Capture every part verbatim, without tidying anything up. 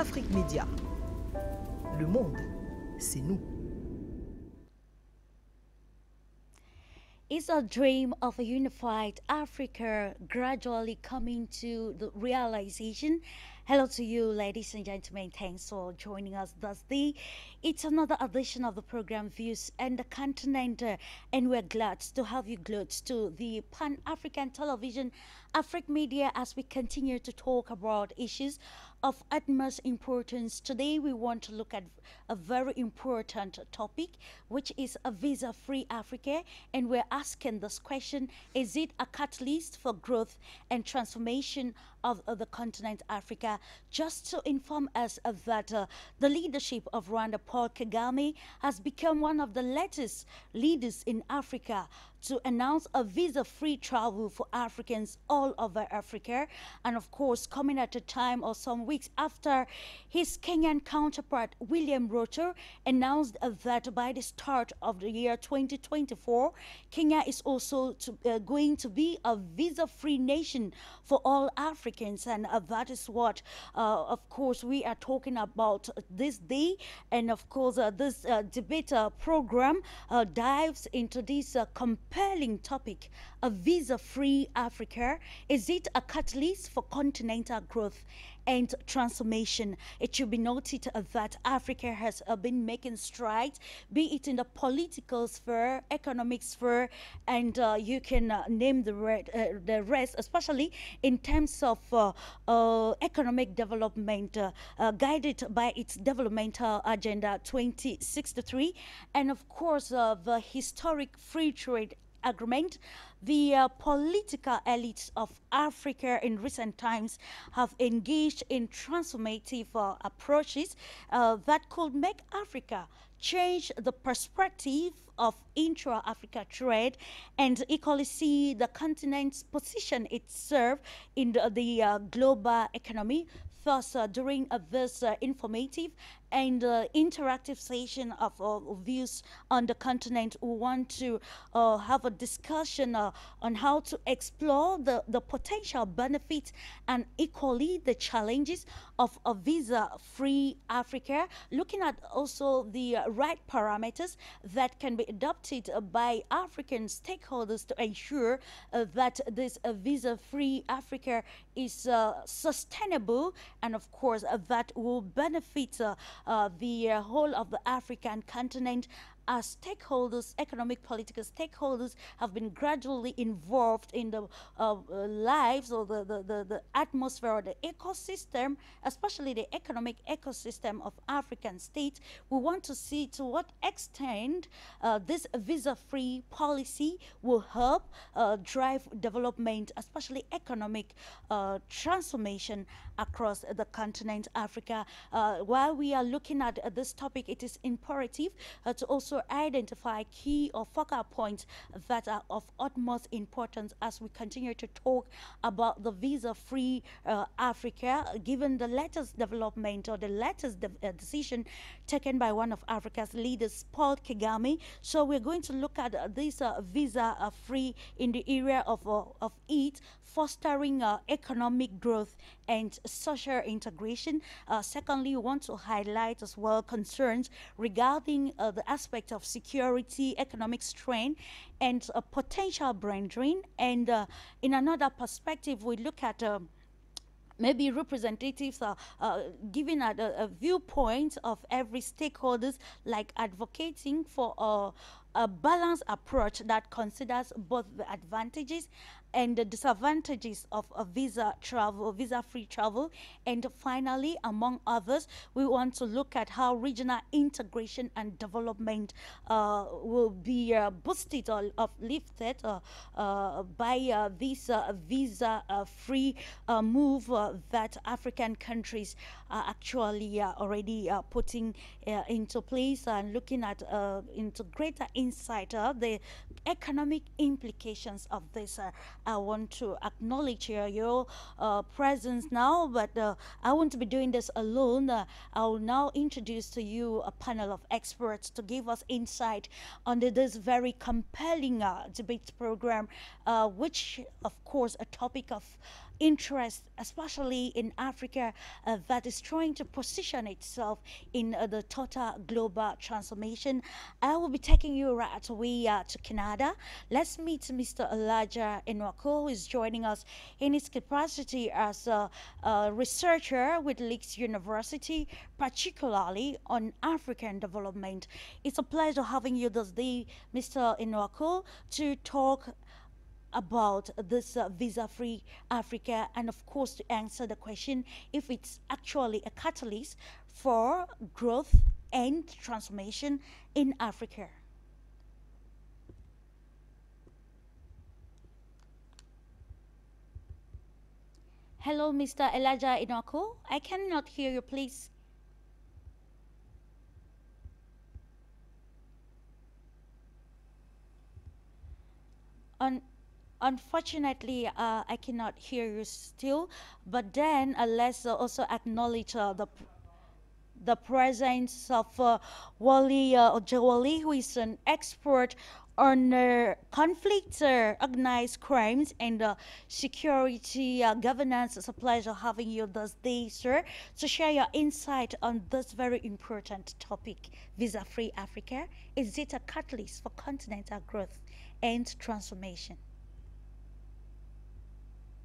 Afrique Media. Le monde, c'est nous. It's a dream of a unified Africa gradually coming to the realization. Hello to you, ladies and gentlemen. Thanks for joining us this day. It's another edition of the program Views and the Continent, uh, and we're glad to have you glued to the Pan African Television, Afrique Media, as we continue to talk about issues of utmost importance. Today we want to look at a very important topic, which is a visa-free Africa, and we're asking this question: is it a catalyst for growth and transformation of uh, the continent Africa? Just to inform us of that, uh, the leadership of Rwanda, Paul Kagame, has become one of the latest leaders in Africa to announce a visa-free travel for Africans all over Africa, and of course coming at a time or some weeks after his Kenyan counterpart William Ruto announced that by the start of the year twenty twenty-four, Kenya is also to, uh, going to be a visa-free nation for all Africans, and uh, that is what, uh, of course, we are talking about this day. And of course, uh, this uh, debate uh, program uh, dives into this uh, compelling topic: a visa-free Africa. Is it a catalyst for continental growth and transformation? It should be noted that Africa has been making strides, be it in the political sphere, economic sphere, and uh, you can uh, name the, re uh, the rest, especially in terms of uh, uh, economic development, uh, uh, guided by its developmental Agenda twenty sixty-three, and of course uh, the historic free trade agreement. The uh, political elites of Africa in recent times have engaged in transformative uh, approaches uh, that could make Africa change the perspective of intra-Africa trade and equally see the continent's position it serves in the, the uh, global economy. Thus, uh, during uh, this uh, informative and uh, interactive session of uh, Views on the Continent, we want to uh, have a discussion uh, on how to explore the, the potential benefits and equally the challenges of a visa-free Africa, looking at also the uh, right parameters that can be adopted uh, by African stakeholders to ensure uh, that this uh, visa-free Africa is uh, sustainable, and of course uh, that will benefit uh, Uh, the uh, whole of the African continent, as stakeholders, economic, political stakeholders, have been gradually involved in the uh, lives or the, the, the, the atmosphere or the ecosystem, especially the economic ecosystem of African states. We want to see to what extent uh, this visa-free policy will help uh, drive development, especially economic uh, transformation across the continent Africa. Uh, while we are looking at uh, this topic, it is imperative uh, to also identify key or focal points that are of utmost importance as we continue to talk about the visa-free uh, Africa, given the latest development or the latest de uh, decision taken by one of Africa's leaders, Paul Kagame. So we're going to look at uh, this uh, visa-free in the area of, uh, of it, fostering uh, economic growth and social integration. Uh, secondly, we want to highlight as well concerns regarding uh, the aspect of security, economic strain, and a potential brain drain. And uh, in another perspective, we look at um, maybe representatives are uh, uh, giving a, a viewpoint of every stakeholders, like advocating for uh, a balanced approach that considers both the advantages and the disadvantages of a visa travel, visa-free travel. And finally, among others, we want to look at how regional integration and development uh, will be uh, boosted or uplifted uh, uh, by uh, this uh, visa-free uh, move uh, that African countries are actually uh, already uh, putting uh, into place, and looking at uh, into greater insight of uh, the economic implications of this. Uh, I want to acknowledge your, your uh, presence now, but uh, I won't be doing this alone. Uh, I will now introduce to you a panel of experts to give us insight on this very compelling uh, debate program, uh, which, of course, a topic of interests, especially in Africa, uh, that is trying to position itself in uh, the total global transformation. I will be taking you right away uh, to Canada. Let's meet Mister Elijah Nwokocha, who is joining us in his capacity as a, a researcher with Leeds University, particularly on African development. It's a pleasure having you this day, Mister Nwokocha, to talk about this uh, visa-free Africa, and of course to answer the question if it's actually a catalyst for growth and transformation in Africa. Hello, Mister Elijah Nwokocha. I cannot hear you, please. Un Unfortunately, uh, I cannot hear you still, but then uh, let's uh, also acknowledge uh, the, the presence of uh, Wally uh, Ojawali, who is an expert on uh, conflict, uh, organized crimes, and uh, security uh, governance. It's a pleasure having you this day, sir, to share your insight on this very important topic, Visa-Free Africa. Is it a catalyst for continental growth and transformation?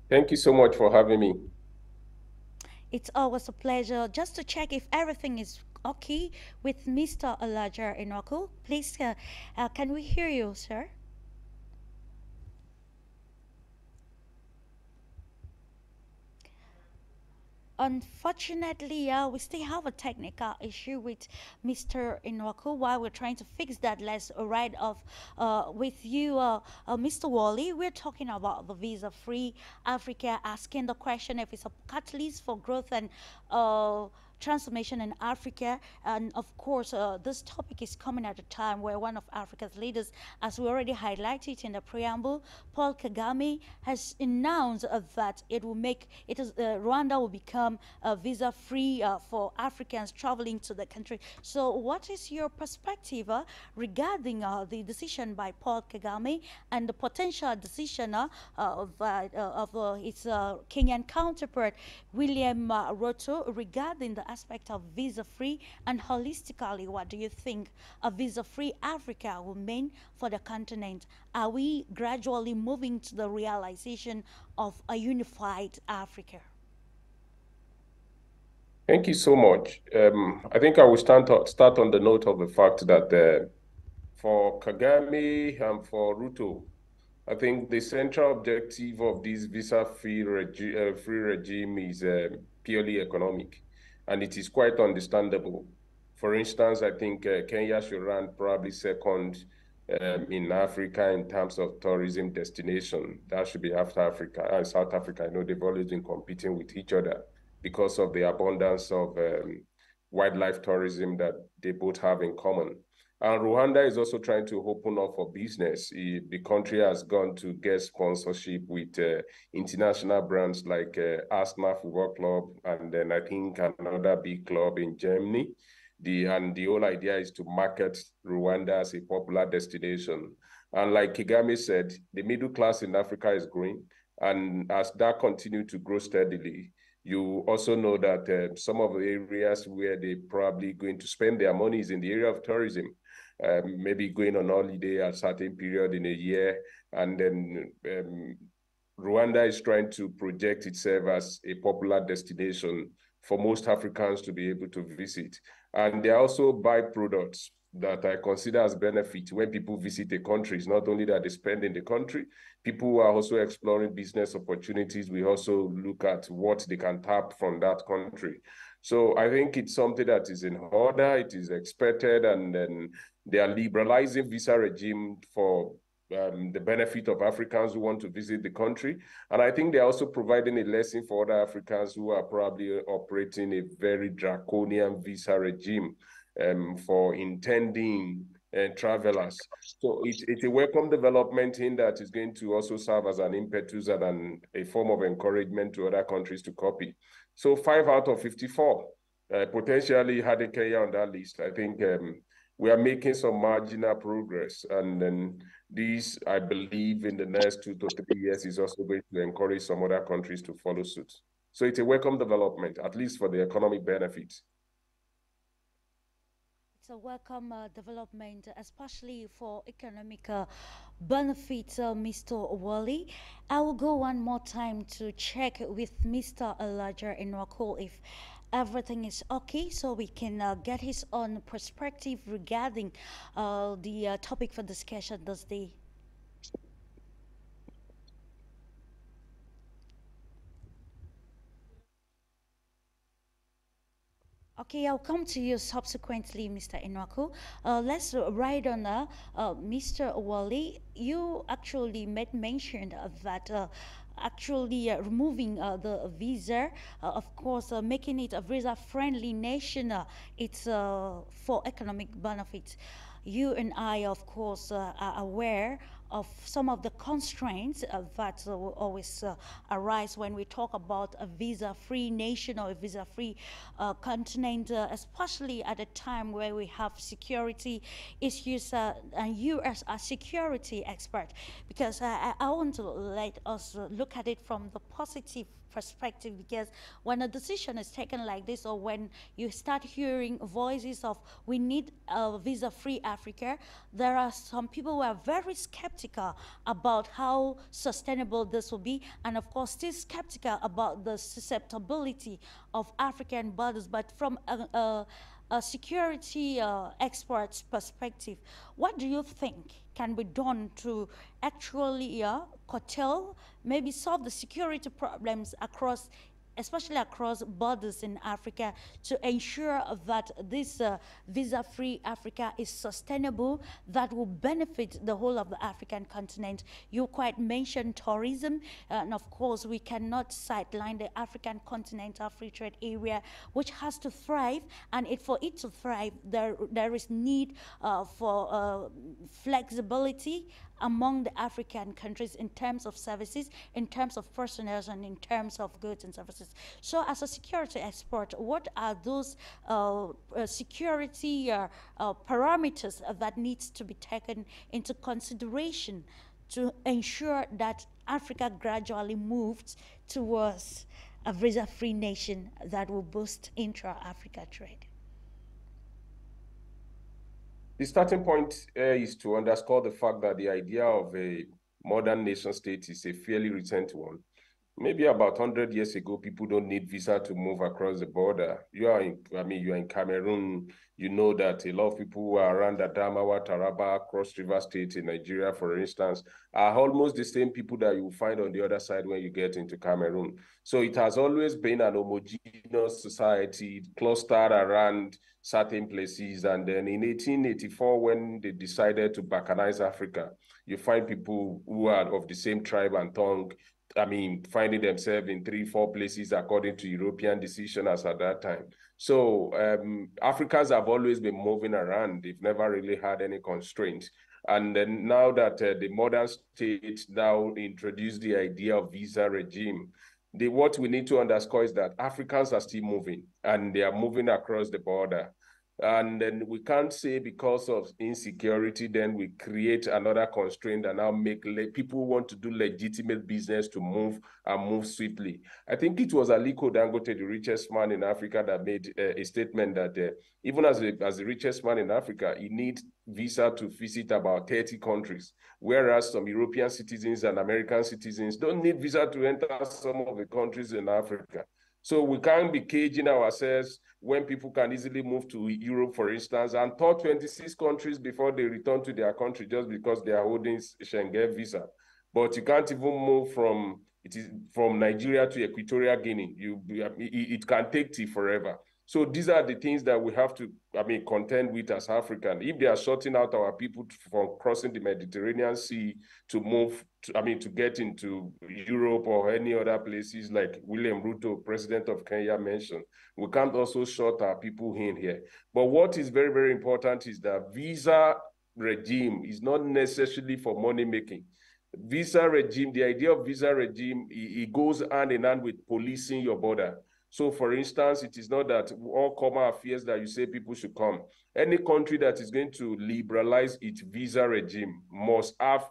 Thank you so much for having me. It's always a pleasure. Just to check if everything is okay with Mister Elijah Nwokocha, please, uh, uh, can we hear you, sir? Unfortunately, uh, we still have a technical issue with Mister Nwokocha. While we're trying to fix that, let's right off uh, with you, uh, uh, Mister Wally. We're talking about the visa-free Africa, asking the question if it's a catalyst for growth and uh, transformation in Africa. And of course, uh, this topic is coming at a time where one of Africa's leaders, as we already highlighted in the preamble, Paul Kagame, has announced uh, that it will make it is uh, Rwanda will become uh, visa-free uh, for Africans traveling to the country. So what is your perspective uh, regarding uh, the decision by Paul Kagame and the potential decision uh, of, uh, of uh, its uh, Kenyan counterpart, William uh, Ruto, regarding the aspect of visa-free, and holistically, what do you think a visa-free Africa will mean for the continent? Are we gradually moving to the realization of a unified Africa? Thank you so much. Um, I think I will start, start on the note of the fact that uh, for Kagame and for Ruto, I think the central objective of this visa-free regi uh, free regime is uh, purely economic. And it is quite understandable. For instance, I think uh, Kenya should rank probably second um, in Africa in terms of tourism destination. That should be after Africa and South Africa. I know they've always been competing with each other because of the abundance of um, wildlife tourism that they both have in common. And Rwanda is also trying to open up for business. The country has gone to get sponsorship with uh, international brands like uh, Arsenal Football Club, and then I think another big club in Germany. The, and the whole idea is to market Rwanda as a popular destination. And like Kagame said, the middle class in Africa is growing. And as that continues to grow steadily, you also know that uh, some of the areas where they're probably going to spend their money is in the area of tourism. Um, maybe going on holiday at a certain period in a year. And then um, Rwanda is trying to project itself as a popular destination for most Africans to be able to visit. And there are also byproducts that I consider as benefit when people visit a country. It's not only that they spend in the country, people are also exploring business opportunities. We also look at what they can tap from that country. So I think it's something that is in order, it is expected, and then they are liberalizing visa regime for um, the benefit of Africans who want to visit the country. And I think they're also providing a lesson for other Africans who are probably operating a very draconian visa regime um, for intending uh, travelers. So it's, it's a welcome development in that is going to also serve as an impetus and an, a form of encouragement to other countries to copy. So five out of fifty-four, uh, potentially had a Kenya on that list. I think um, we are making some marginal progress. And then these, I believe, in the next two to three years is also going to encourage some other countries to follow suit. So it's a welcome development, at least for the economic benefit. It's a welcome uh, development, especially for economic uh, benefit, uh, Mister Wally. I will go one more time to check with Mister Elijah Nwokocha if everything is okay, so we can uh, get his own perspective regarding uh, the uh, topic for discussion this day. Okay, I'll come to you subsequently, Mister Nwokocha. Uh, let's ride on, uh, uh, Mister Wally. You actually made mention that uh, actually uh, removing uh, the visa, uh, of course, uh, making it a visa-friendly nation, uh, it's uh, for economic benefits. You and I, of course, uh, are aware of some of the constraints uh, that uh, will always uh, arise when we talk about a visa-free nation or a visa-free uh, continent, uh, especially at a time where we have security issues, uh, and you as a security expert, because I, I want to let us look at it from the positive perspective, because when a decision is taken like this, or when you start hearing voices of we need a visa-free Africa, there are some people who are very skeptical about how sustainable this will be, and of course still skeptical about the susceptibility of African borders. But from a, a, a security uh, expert's perspective, what do you think can be done to actually uh, curtail, maybe solve the security problems across, especially across borders in Africa, to ensure that this uh, visa-free Africa is sustainable, that will benefit the whole of the African continent? You quite mentioned tourism, and of course we cannot sideline the African Continental Free Trade Area, which has to thrive, and it, for it to thrive, there, there is need uh, for uh, flexibility among the African countries in terms of services, in terms of personnel, and in terms of goods and services. So as a security expert, what are those uh, uh, security uh, uh, parameters that needs to be taken into consideration to ensure that Africa gradually moves towards a visa-free nation that will boost intra-Africa trade? The starting point uh, is to underscore the fact that the idea of a modern nation state is a fairly recent one. Maybe about one hundred years ago, people don't need visa to move across the border. You are in, I mean, you are in Cameroon. You know that a lot of people who are around Adamawa, Taraba, Cross River State in Nigeria, for instance, are almost the same people that you find on the other side when you get into Cameroon. So it has always been an homogeneous society clustered around certain places. And then in eighteen eighty-four, when they decided to balkanize Africa, you find people who are of the same tribe and tongue, I mean, finding themselves in three, four places according to European decisioners at that time. So um, Africans have always been moving around. They've never really had any constraints. And then now that uh, the modern state now introduced the idea of visa regime, The, what we need to underscore is that Africans are still moving, and they are moving across the border. And then we can't say because of insecurity, then we create another constraint and now make people want to do legitimate business to move and move swiftly. I think it was Aliko Dangote, the richest man in Africa, that made uh, a statement that uh, even as, a, as the richest man in Africa, he needs visa to visit about thirty countries, whereas some European citizens and American citizens don't need visa to enter some of the countries in Africa. So we can't be caging ourselves when people can easily move to Europe, for instance, and tour twenty-six countries before they return to their country just because they are holding Schengen visa. But you can't even move from it is from Nigeria to Equatorial Guinea. You it can take you forever. So these are the things that we have to, I mean, contend with as Africans. If they are sorting out our people from crossing the Mediterranean Sea to move, to, I mean, to get into Europe or any other places like William Ruto, president of Kenya, mentioned, we can't also short our people in here. But what is very, very important is that visa regime is not necessarily for money making. Visa regime, the idea of visa regime, it goes hand in hand with policing your border. So, for instance, it is not that all common affairs that you say people should come. Any country that is going to liberalize its visa regime must have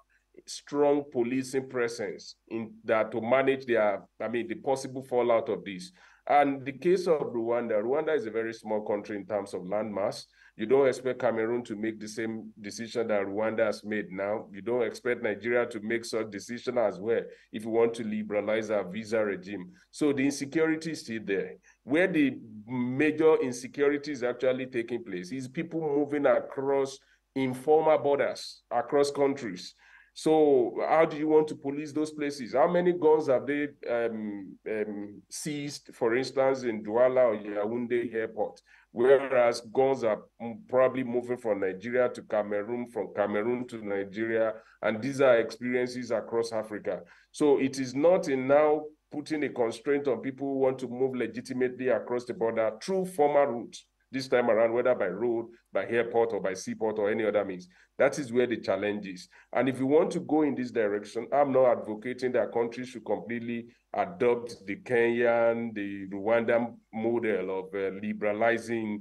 strong policing presence in that to manage their, I mean, the possible fallout of this. And the case of Rwanda, Rwanda is a very small country in terms of landmass. You don't expect Cameroon to make the same decision that Rwanda has made now. You don't expect Nigeria to make such decision as well if you want to liberalize our visa regime. So the insecurity is still there. Where the major insecurity is actually taking place is people moving across informal borders, across countries. So how do you want to police those places? How many guns have they um, um, seized, for instance, in Douala or Yaoundé airport? Whereas guns are probably moving from Nigeria to Cameroon, from Cameroon to Nigeria, and these are experiences across Africa. So it is not in now putting a constraint on people who want to move legitimately across the border through formal routes, this time around, whether by road, by airport, or by seaport, or any other means. That is where the challenge is. And if you want to go in this direction, I'm not advocating that countries should completely adopt the Kenyan, the Rwandan model of uh, liberalizing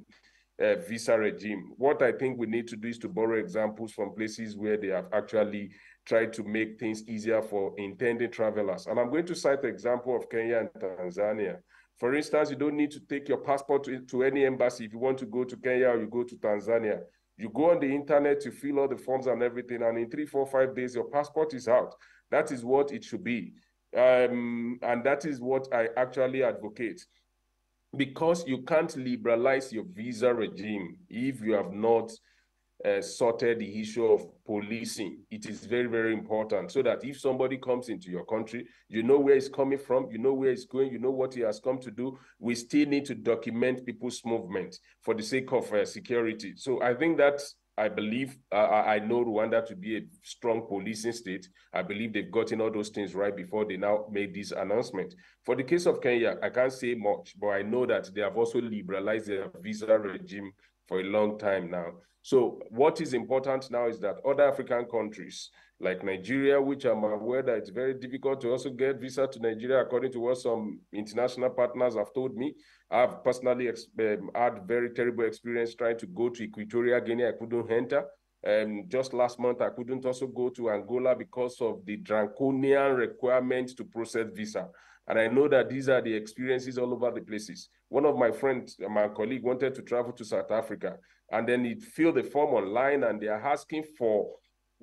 uh, visa regime. What I think we need to do is to borrow examples from places where they have actually tried to make things easier for intended travelers. And I'm going to cite the example of Kenya and Tanzania. For instance, you don't need to take your passport to, to any embassy if you want to go to Kenya or you go to Tanzania. You go on the internet, you fill all the forms and everything, and in three, four, five days, your passport is out. That is what it should be. Um, and that is what I actually advocate. Because you can't liberalize your visa regime if you have not uh, sorted the issue of policing. It is very, very important so that if somebody comes into your country, you know where he's coming from, you know where he's going, you know what he has come to do. We still need to document people's movement for the sake of uh, security. So I think that I believe, uh, I know Rwanda to be a strong policing state. I believe they've gotten all those things right before they now made this announcement. For the case of Kenya, I can't say much, but I know that they have also liberalized their visa regime for a long time now. So what is important now is that other African countries like Nigeria, which I'm aware that it's very difficult to also get visa to Nigeria, according to what some international partners have told me. I've personally um, had very terrible experience trying to go to Equatorial Guinea. I couldn't enter. Um, just last month, I couldn't also go to Angola because of the draconian requirement to process visa. And I know that these are the experiences all over the places. One of my friends, my colleague, wanted to travel to South Africa, and then he filled the form online, and they are asking for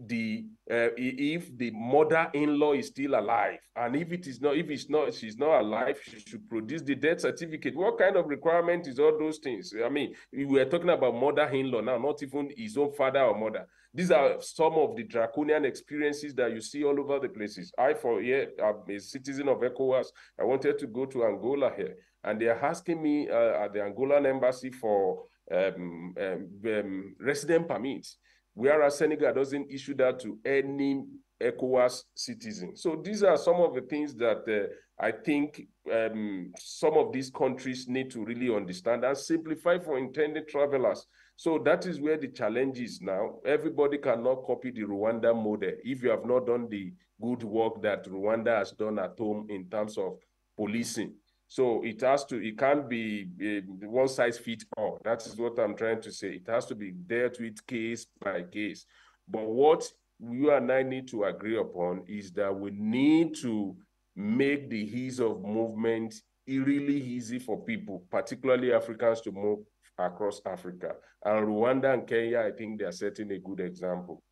the uh, if the mother-in-law is still alive, and if it is not, if it's not, she's not alive, she should produce the death certificate. What kind of requirement is all those things? I mean, we are talking about mother-in-law now, not even his own father or mother. These are some of the draconian experiences that you see all over the places. I, for yeah, I'm a citizen of ECOWAS. I wanted to go to Angola here, and they are asking me uh, at the Angolan embassy for um, um, um, resident permits. Whereas Senegal doesn't issue that to any ECOWAS citizen. So these are some of the things that uh, I think um, some of these countries need to really understand and simplify for intended travelers. So that is where the challenge is now. Everybody cannot copy the Rwanda model if you have not done the good work that Rwanda has done at home in terms of policing. So it has to, it can't be uh, one size fits all. That is what I'm trying to say. It has to be dealt with case by case. But what you and I need to agree upon is that we need to make the ease of movement really easy for people, particularly Africans, to move across Africa. And Rwanda and Kenya, I think they are setting a good example.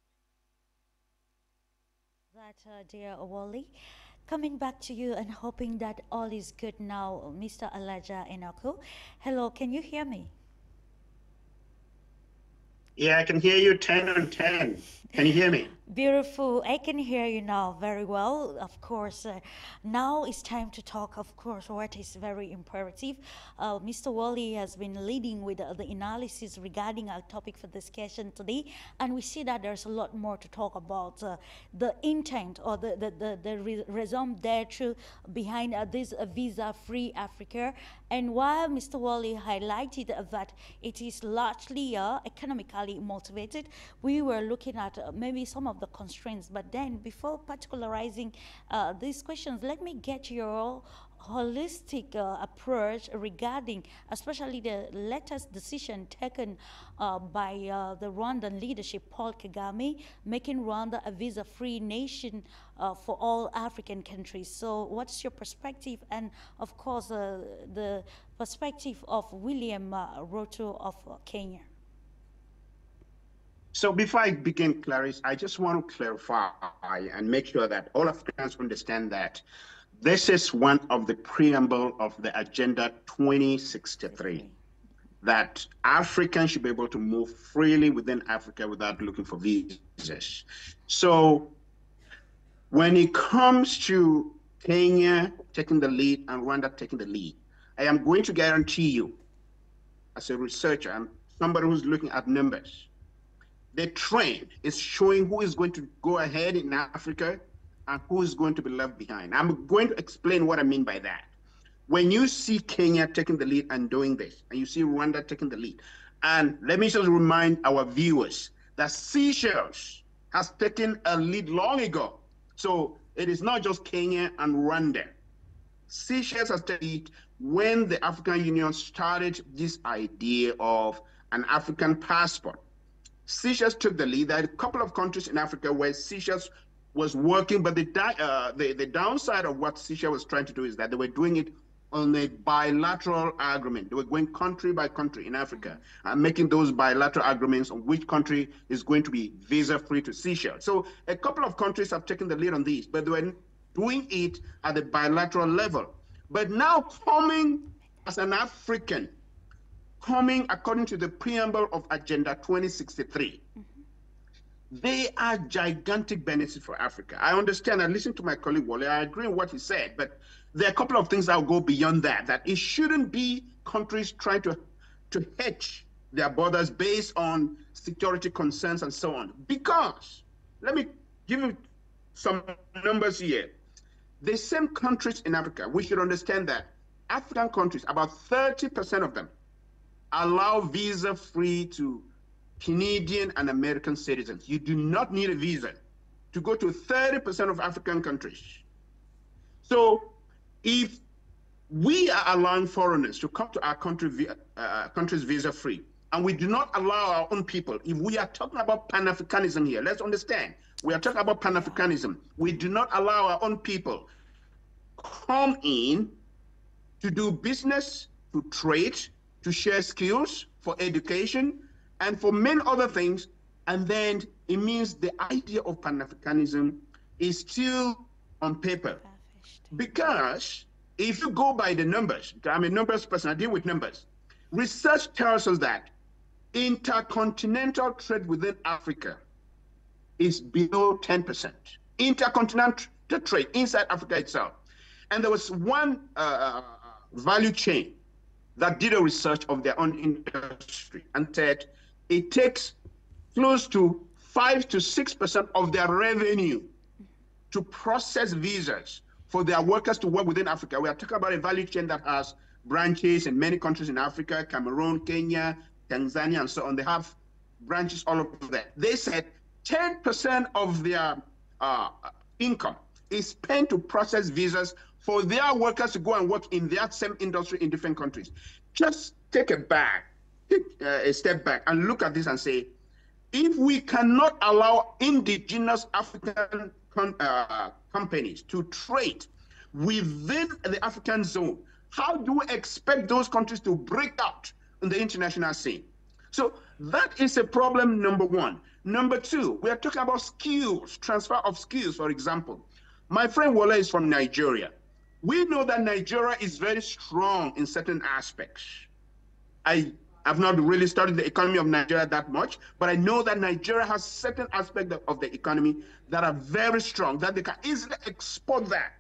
That, uh, dear Owali. Coming back to you and hoping that all is good now, Mister Elijah Nwokocha. Hello, can you hear me? Yeah, I can hear you ten on ten. Can you hear me? Beautiful. I can hear you now very well. Of course, uh, now it's time to talk, of course, what is very imperative. Uh, Mister Wally has been leading with uh, the analysis regarding our topic for discussion today, and we see that there's a lot more to talk about uh, the intent or the, the, the, the re raison d'etre behind uh, this uh, visa-free Africa. And while Mister Wally highlighted uh, that it is largely uh, economically politically motivated. We were looking at uh, maybe some of the constraints, but then before particularizing uh, these questions, let me get your holistic uh, approach regarding especially the latest decision taken uh, by uh, the Rwandan leadership, Paul Kagame, making Rwanda a visa-free nation uh, for all African countries. So what's your perspective? And of course, uh, the perspective of William uh, Ruto of uh, Kenya. So before I begin, Clarice, I just want to clarify and make sure that all Africans understand that this is one of the preamble of the Agenda twenty sixty-three, that Africans should be able to move freely within Africa without looking for visas. So when it comes to Kenya taking the lead and Rwanda taking the lead, I am going to guarantee you, as a researcher and somebody who's looking at numbers, the trend is showing who is going to go ahead in Africa and who is going to be left behind. I'm going to explain what I mean by that. When you see Kenya taking the lead and doing this, and you see Rwanda taking the lead, and let me just remind our viewers that Seychelles has taken a lead long ago. So it is not just Kenya and Rwanda. Seychelles has taken it when the African Union started this idea of an African passport. Seychelles took the lead. There are a couple of countries in Africa where Seychelles was working, but the, uh, the, the downside of what Seychelles was trying to do is that they were doing it on a bilateral agreement. They were going country by country in Africa and making those bilateral agreements on which country is going to be visa-free to Seychelles. So a couple of countries have taken the lead on these, but they were doing it at the bilateral level. But now coming as an African, coming according to the preamble of Agenda twenty sixty-three, mm-hmm. They are gigantic benefits for Africa. I understand. I listened to my colleague Wally. I agree with what he said, but there are a couple of things that will go beyond that, that it shouldn't be countries trying to, to hedge their borders based on security concerns and so on. Because, let me give you some numbers here. The same countries in Africa, we should understand that African countries, about thirty percent of them, allow visa-free to Canadian and American citizens. You do not need a visa to go to thirty percent of African countries. So if we are allowing foreigners to come to our country, uh, countries visa-free, and we do not allow our own people, if we are talking about Pan-Africanism here, let's understand, we are talking about Pan-Africanism. We do not allow our own people come in to do business, to trade, to share skills, for education, and for many other things, and then it means the idea of Pan-Africanism is still on paper. Because if you go by the numbers, I'm a numbers person, I deal with numbers, research tells us that intercontinental trade within Africa is below ten percent. Intercontinental trade inside Africa itself. And there was one uh, value chain that did a research of their own industry and said, it takes close to five to six percent of their revenue to process visas for their workers to work within Africa. We are talking about a value chain that has branches in many countries in Africa, Cameroon, Kenya, Tanzania, and so on. They have branches all over there. They said ten percent of their uh, income is spent to process visas for their workers to go and work in that same industry in different countries. Just take it back. Take a step back and look at this and say, if we cannot allow indigenous African com uh, companies to trade within the African zone, how do we expect those countries to break out in the international scene? So that is a problem, number one. Number two, we are talking about skills, transfer of skills, for example. My friend Wole is from Nigeria. We know that Nigeria is very strong in certain aspects. I I've not really studied the economy of Nigeria that much, but I know that Nigeria has certain aspects of the economy that are very strong, that they can easily export that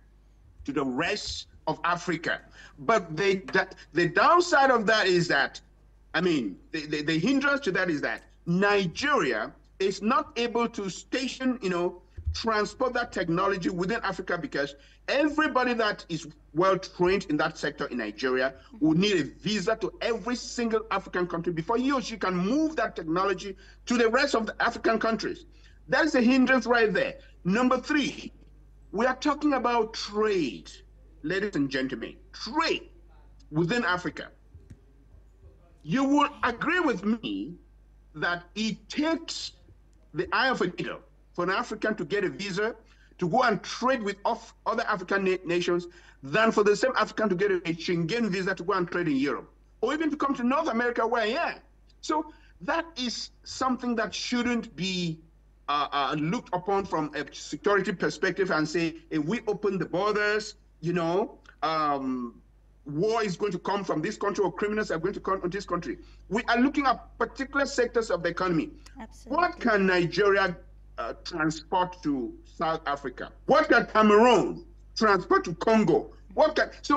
to the rest of Africa. But they, that, the downside of that is that, I mean, the, the, the hindrance to that is that Nigeria is not able to station, you know, transport that technology within Africa, because everybody that is well trained in that sector in Nigeria will need a visa to every single African country before he or she can move that technology to the rest of the African countries. That is a hindrance right there. Number three, we are talking about trade, ladies and gentlemen, trade within Africa. You will agree with me that it takes the eye of a needle for an African to get a visa to go and trade with off other African na nations than for the same African to get a Schengen visa to go and trade in Europe, or even to come to North America where I am. So that is something that shouldn't be uh, uh, looked upon from a security perspective and say, if we open the borders, you know, um, war is going to come from this country, or criminals are going to come from this country. We are looking at particular sectors of the economy. Absolutely. What can Nigeria Uh, transport to South Africa? What can Cameroon transport to Congo? What can, so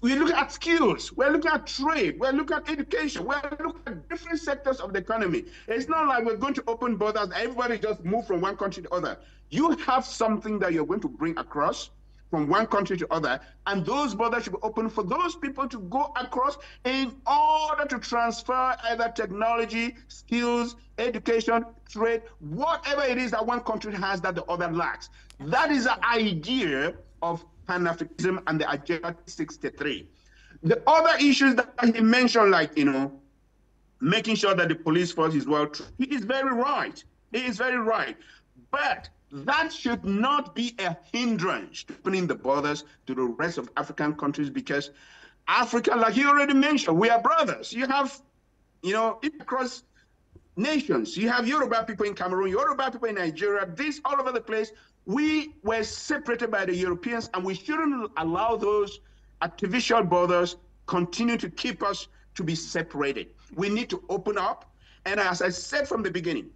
we look at skills, we're looking at trade, we're looking at education, we're looking at different sectors of the economy. It's not like we're going to open borders, everybody just move from one country to other. You have something that you're going to bring across from one country to other, and those borders should be open for those people to go across in order to transfer either technology, skills, education, trade, whatever it is that one country has that the other lacks. That is the idea of Pan-Africanism and the Agenda sixty-three. The other issues that he mentioned, like, you know, making sure that the police force is well trained, he is very right. He is very right. But that should not be a hindrance to opening the borders to the rest of African countries, because Africa, like you already mentioned, we are brothers. You have, you know, across nations, you have Yoruba people in Cameroon, Yoruba people in Nigeria, this all over the place. We were separated by the Europeans, and we shouldn't allow those artificial borders continue to keep us to be separated. We need to open up. And as I said from the beginning,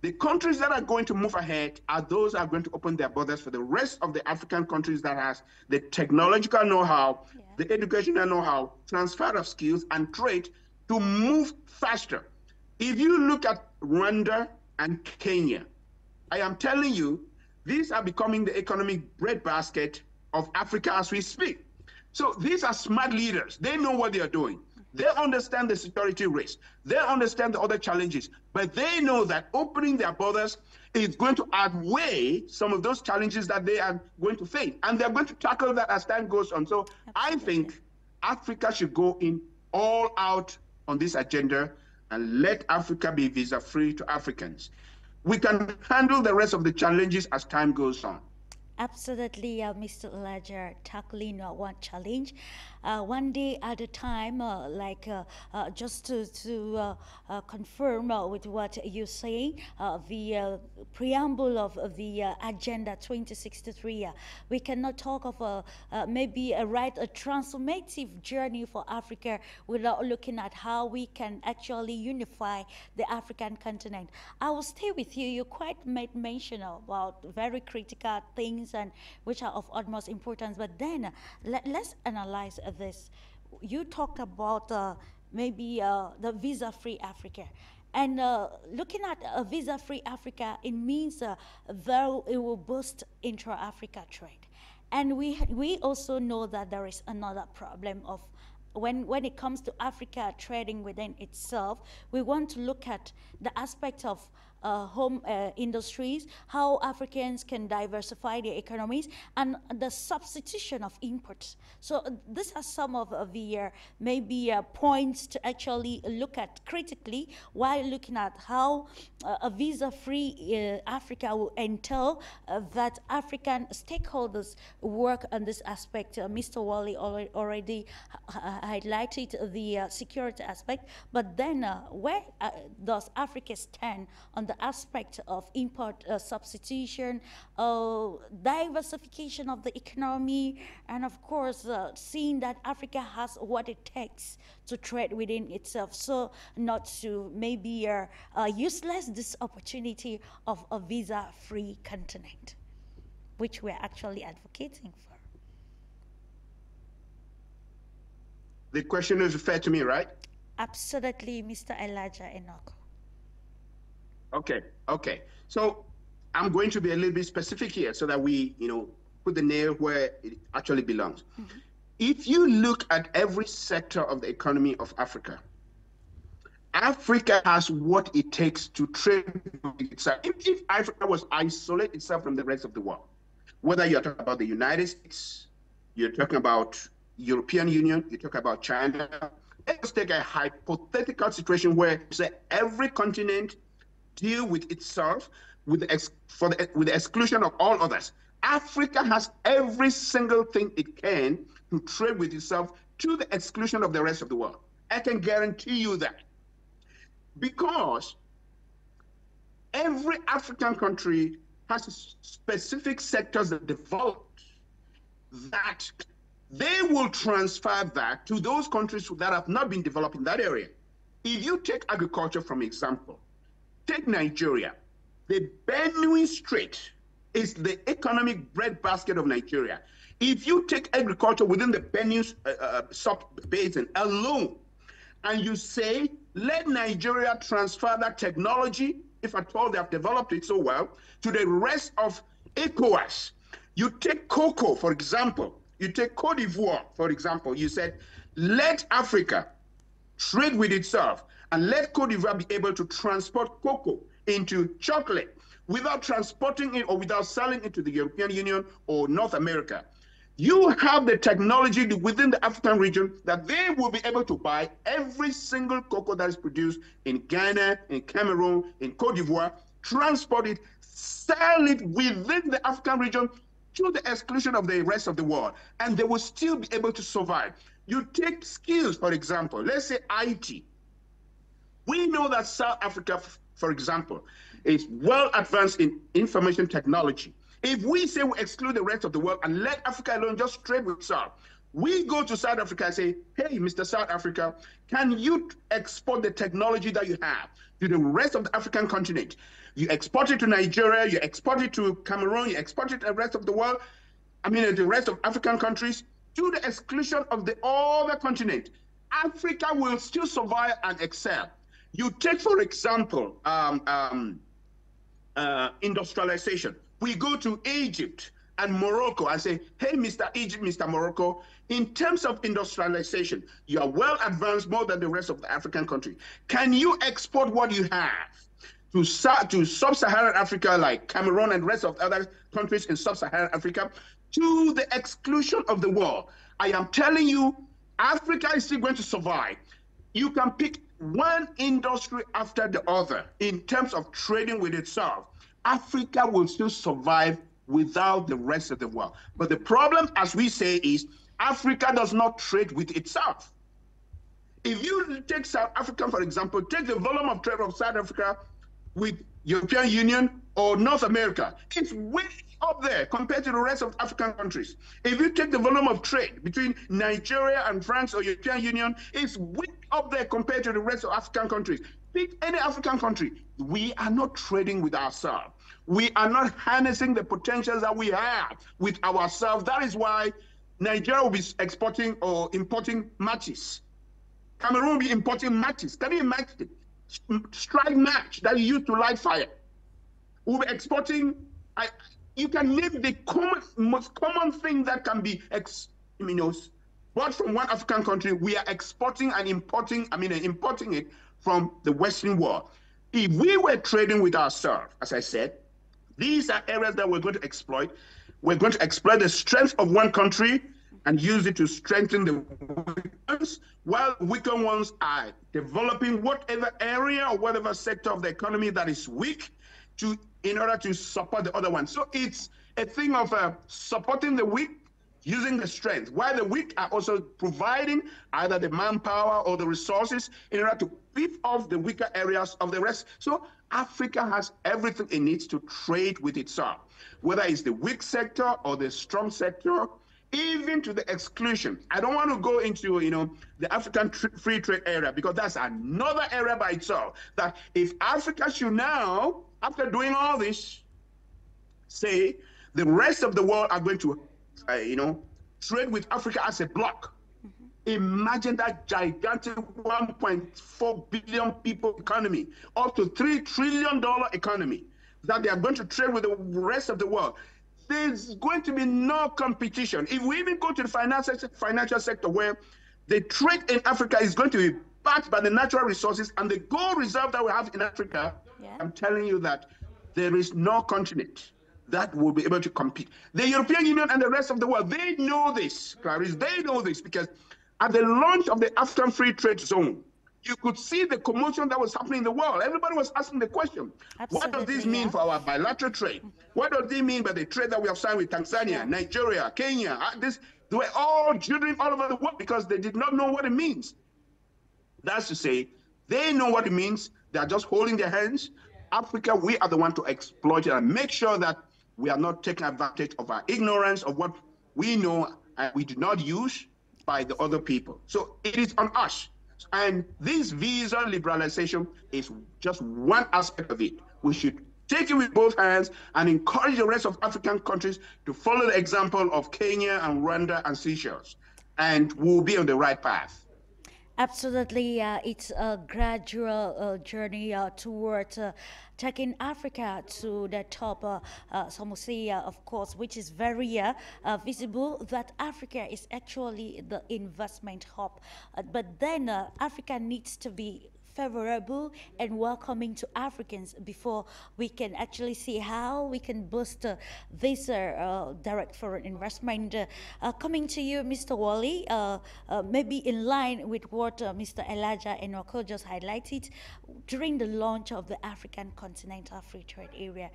the countries that are going to move ahead are those that are going to open their borders for the rest of the African countries that has the technological know-how, yeah. the educational know-how, transfer of skills and trade to move faster. If you look at Rwanda and Kenya, I am telling you, these are becoming the economic breadbasket of Africa as we speak. So these are smart leaders. They know what they are doing. They understand the security risk. They understand the other challenges, but they know that opening their borders is going to outweigh some of those challenges that they are going to face. And they're going to tackle that as time goes on. So absolutely. I think Africa should go in all out on this agenda and let Africa be visa-free to Africans. We can handle the rest of the challenges as time goes on. Absolutely, uh, Mister Elijah, tackling uh, one challenge, uh, one day at a time. Uh, like uh, uh, just to, to uh, uh, confirm uh, with what you're saying, uh, the uh, preamble of, of the uh, Agenda twenty sixty-three, uh, we cannot talk of a, uh, maybe a right, a transformative journey for Africa without looking at how we can actually unify the African continent. I will stay with you. You quite made mention about very critical things, and which are of utmost importance. But then let, let's analyze this. You talked about uh, maybe uh, the visa-free Africa. And uh, looking at a visa-free Africa, it means uh, though it will boost intra-Africa trade. And we, we also know that there is another problem of when, when it comes to Africa trading within itself, we want to look at the aspect of Uh, home uh, industries, how Africans can diversify their economies, and the substitution of imports. So uh, these are some of, of the uh, maybe uh, points to actually look at critically while looking at how uh, a visa-free uh, Africa will entail uh, that African stakeholders work on this aspect. Uh, Mister Wally already highlighted the uh, security aspect, but then uh, where uh, does Africa stand on the aspect of import uh, substitution, uh, diversification of the economy, and of course, uh, seeing that Africa has what it takes to trade within itself, so not to maybe uh, uh, useless this opportunity of a visa-free continent, which we're actually advocating for. The question is fair to me, right? Absolutely, Mister Elijah Nwokocha. Okay, okay. So I'm going to be a little bit specific here so that we, you know, put the nail where it actually belongs. Mm-hmm. If you look at every sector of the economy of Africa, Africa has what it takes to trade itself. If, if Africa was isolated itself from the rest of the world, whether you're talking about the United States, you're talking about European Union, you talk about China, let's take a hypothetical situation where say, every continent deal with itself with the, ex for the, with the exclusion of all others. Africa has every single thing it can to trade with itself to the exclusion of the rest of the world. I can guarantee you that. Because every African country has specific sectors that developed that they will transfer that to those countries that have not been developed in that area. If you take agriculture, for example, take Nigeria. The Benue Strait is the economic breadbasket of Nigeria. If you take agriculture within the Benue uh, uh, sub-basin alone, and you say, let Nigeria transfer that technology, if at all they have developed it so well, to the rest of ECOWAS. You take cocoa, for example. You take Côte d'Ivoire, for example. You said, let Africa trade with itself and let Côte d'Ivoire be able to transport cocoa into chocolate without transporting it or without selling it to the European Union or North America. You have the technology within the African region that they will be able to buy every single cocoa that is produced in Ghana, in Cameroon, in Côte d'Ivoire, transport it, sell it within the African region to the exclusion of the rest of the world, and they will still be able to survive. You take skills, for example, let's say I T. We know that South Africa, for example, is well advanced in information technology. If we say we exclude the rest of the world and let Africa alone just trade with South, we go to South Africa and say, hey, Mister South Africa, can you export the technology that you have to the rest of the African continent? You export it to Nigeria, you export it to Cameroon, you export it to the rest of the world, I mean, the rest of African countries, to the exclusion of the other continent. Africa will still survive and excel. You take, for example, um, um, uh, industrialization. We go to Egypt and Morocco and say, hey, Mister Egypt, Mister Morocco, in terms of industrialization, you are well advanced more than the rest of the African country. Can you export what you have to, to sub-Saharan Africa, like Cameroon and rest of other countries in sub-Saharan Africa, to the exclusion of the world? I am telling you, Africa is still going to survive. You can pick one industry after the other in terms of trading with itself. Africa will still survive without the rest of the world. But the problem, as we say, is Africa does not trade with itself. If you take South Africa, for example, take the volume of trade of South Africa with European Union or North America, it's way up there compared to the rest of African countries. If you take the volume of trade between Nigeria and France or European Union, it's way up there compared to the rest of African countries. Pick any African country. We are not trading with ourselves. We are not harnessing the potentials that we have with ourselves. That is why Nigeria will be exporting or importing matches. Cameroon will be importing matches. Can you imagine? Strike match that you use to light fire. We'll be exporting. I, you can name the common, most common thing that can be ex, you know, bought from one African country. We are exporting and importing. I mean, importing it from the Western world. If we were trading with ourselves, as I said, these are areas that we're going to exploit. We're going to exploit the strength of one country and use it to strengthen the weaker ones, while weaker ones are developing whatever area or whatever sector of the economy that is weak to, in order to support the other one. So it's a thing of uh, supporting the weak, using the strength, while the weak are also providing either the manpower or the resources in order to beef off the weaker areas of the rest. So Africa has everything it needs to trade with itself, whether it's the weak sector or the strong sector, even to the exclusion. I don't want to go into, you know, the African free trade area, because that's another area by itself, that if Africa should now, after doing all this, say the rest of the world are going to, uh, you know, trade with Africa as a bloc. Mm-hmm. Imagine that gigantic one point four billion people economy, up to three trillion dollar economy. that they are going to trade with the rest of the world. There's going to be no competition. If we even go to the finance, financial sector, where the trade in Africa is going to be backed by the natural resources and the gold reserve that we have in Africa, yeah. I'm telling you that there is no continent that will be able to compete. The European Union and the rest of the world, they know this, Clarice, they know this, because at the launch of the African Free Trade Zone, you could see the commotion that was happening in the world. Everybody was asking the question, Absolutely. What does this mean for our bilateral trade? What does this mean by the trade that we have signed with Tanzania, yeah. Nigeria, Kenya? This, they were all children all over the world because they did not know what it means. That's to say, they know what it means. They are just holding their hands. Africa, we are the one to exploit it and make sure that we are not taking advantage of our ignorance of what we know and we do not use by the other people. So it is on us. And this visa liberalization is just one aspect of it. We should take it with both hands and encourage the rest of African countries to follow the example of Kenya and Rwanda and Seychelles, and we'll be on the right path. Absolutely. Uh, it's a gradual uh, journey uh, towards uh, taking Africa to the top. Uh, uh, some will say, uh, of course, which is very uh, uh, visible, that Africa is actually the investment hub. Uh, but then uh, Africa needs to be favorable and welcoming to Africans before we can actually see how we can boost uh, this uh, uh, direct foreign investment. Uh, uh, coming to you, Mister Wally, uh, uh, maybe in line with what uh, Mister Elijah Nwokocha just highlighted, during the launch of the African Continental Free Trade Area,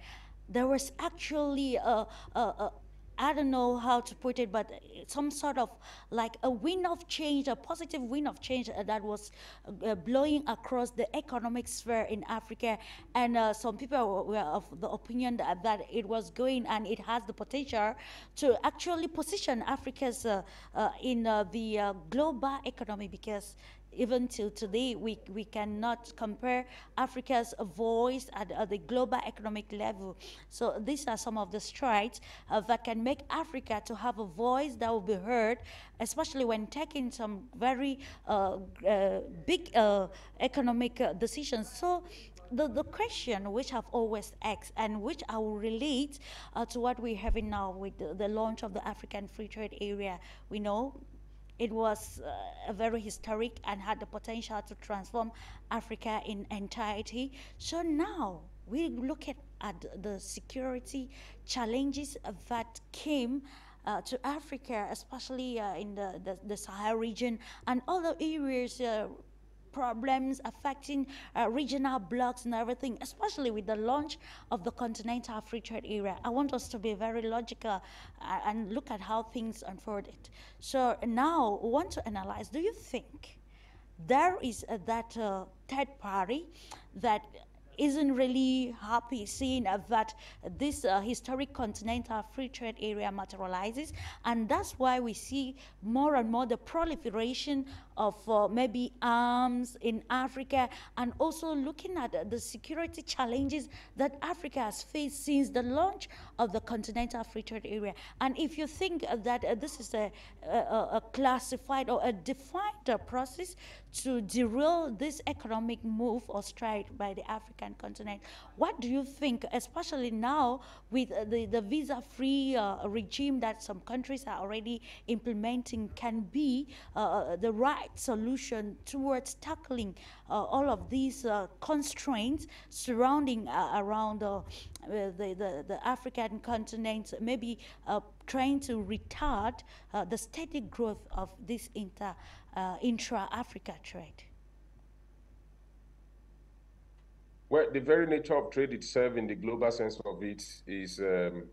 there was actually a, a, a I don't know how to put it, but some sort of like a wind of change, a positive wind of change that was uh, blowing across the economic sphere in Africa. And uh, some people were of the opinion that, that it was going and it has the potential to actually position Africa's uh, uh, in uh, the uh, global economy, because even till today, we, we cannot compare Africa's voice at, at the global economic level. So these are some of the strides uh, that can make Africa to have a voice that will be heard, especially when taking some very uh, uh, big uh, economic uh, decisions. So the, the question which I've always asked and which I will relate uh, to what we're having now with the, the launch of the African Free Trade Area, we know it was uh, a very historic and had the potential to transform Africa in entirety. So now we look at, at the security challenges that came uh, to Africa, especially uh, in the, the, the Sahel region and other areas, uh, problems affecting uh, regional blocks and everything, especially with the launch of the Continental Free Trade Area. I want us to be very logical uh, and look at how things unfolded. So now we want to analyze, do you think there is uh, that uh, third party that isn't really happy seeing uh, that this uh, historic Continental Free Trade Area materializes, and that's why we see more and more the proliferation of uh, maybe arms in Africa, and also looking at uh, the security challenges that Africa has faced since the launch of the Continental Free Trade Area? And if you think that uh, this is a, a, a classified or a defined uh, process to derail this economic move or stride by the African continent, what do you think, especially now with uh, the, the visa-free uh, regime that some countries are already implementing, can be uh, the right solution towards tackling uh, all of these uh, constraints surrounding uh, around uh, the, the, the African continent, maybe uh, trying to retard uh, the steady growth of this inter, uh, intra-Africa trade? Well, the very nature of trade itself in the global sense of it is um,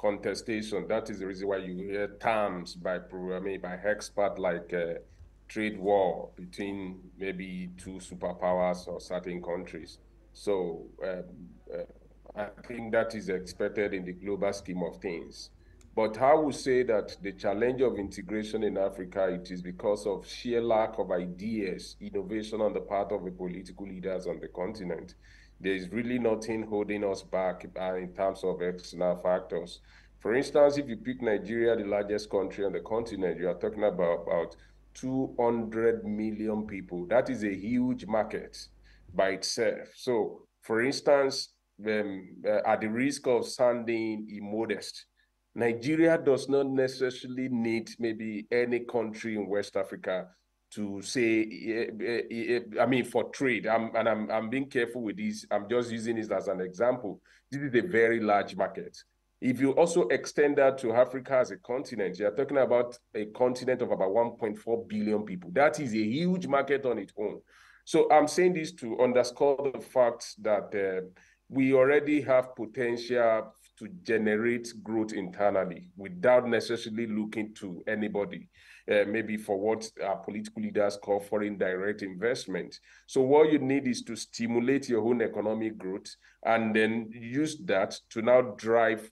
contestation. That is the reason why you hear terms by, I mean, by experts like uh, trade war between maybe two superpowers or certain countries. So um, uh, I think that is expected in the global scheme of things. But I would say that the challenge of integration in Africa, it is because of sheer lack of ideas, innovation on the part of the political leaders on the continent. There is really nothing holding us back in terms of external factors. For instance, if you pick Nigeria, the largest country on the continent, you are talking about, about two hundred million people. That is a huge market by itself. So, for instance, um, at the risk of sounding immodest, Nigeria does not necessarily need maybe any country in West Africa to say, I mean, for trade. I'm, and I'm, I'm being careful with this. I'm just using this as an example. This is a very large market. If you also extend that to Africa as a continent, you're talking about a continent of about one point four billion people. That is a huge market on its own. So I'm saying this to underscore the fact that uh, we already have potential to generate growth internally without necessarily looking to anybody, uh, maybe for what our political leaders call foreign direct investment. So what you need is to stimulate your own economic growth and then use that to now drive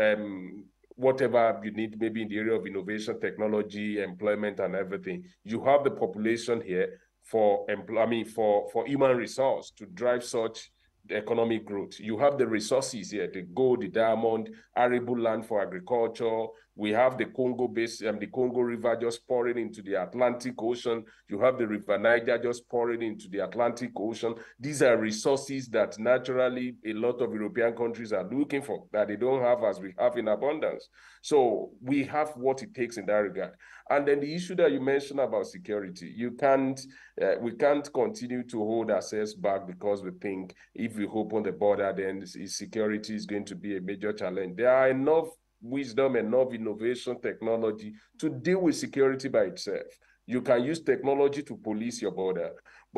um, whatever you need, maybe in the area of innovation, technology, employment, and everything. You have the population here for, I mean, for, for human resource to drive such economic growth. You have the resources here, the gold, the diamond, arable land for agriculture. We have the Congo base, um, the Congo River just pouring into the Atlantic Ocean. You have the River Niger just pouring into the Atlantic Ocean. These are resources that naturally a lot of European countries are looking for, that they don't have as we have in abundance. So we have what it takes in that regard. And then the issue that you mentioned about security, you can't, uh, we can't continue to hold ourselves back because we think if we open the border, then security is going to be a major challenge. There are enough wisdom, enough innovation, technology to deal with security by itself. You can use technology to police your border.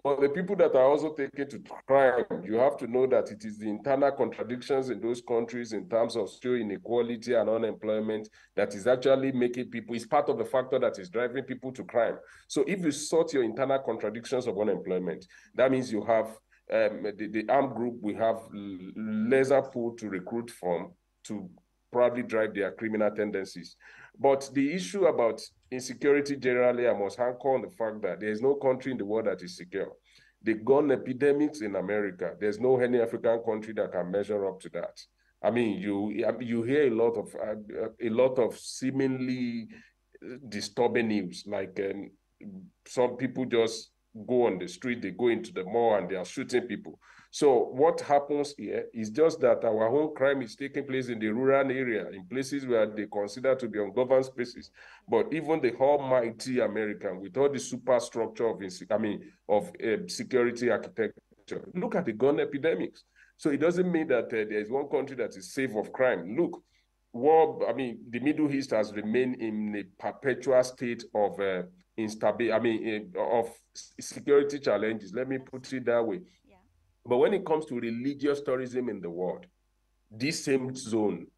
But the people that are also taken to crime, you have to know that it is the internal contradictions in those countries in terms of still inequality and unemployment that is actually making people, it's part of the factor that is driving people to crime. So if you sort your internal contradictions of unemployment, that means you have um, the, the armed group, we have lesser pool to recruit from to probably drive their criminal tendencies. But the issue about insecurity generally, I must anchor on the fact that there is no country in the world that is secure. The gun epidemics in America, there's no any African country that can measure up to that. I mean, you you hear a lot of uh, a lot of seemingly disturbing news, like um, some people just go on the street, they go into the mall and they are shooting people. So what happens here is just that our whole crime is taking place in the rural area, in places where they consider to be ungoverned spaces. But even the almighty American, with all the superstructure of, I mean, of uh, security architecture, look at the gun epidemics. So it doesn't mean that uh, there is one country that is safe of crime. Look, war. I mean, the Middle East has remained in a perpetual state of uh, instability. I mean, uh, of security challenges. Let me put it that way. But when it comes to religious tourism in the world, this same zone,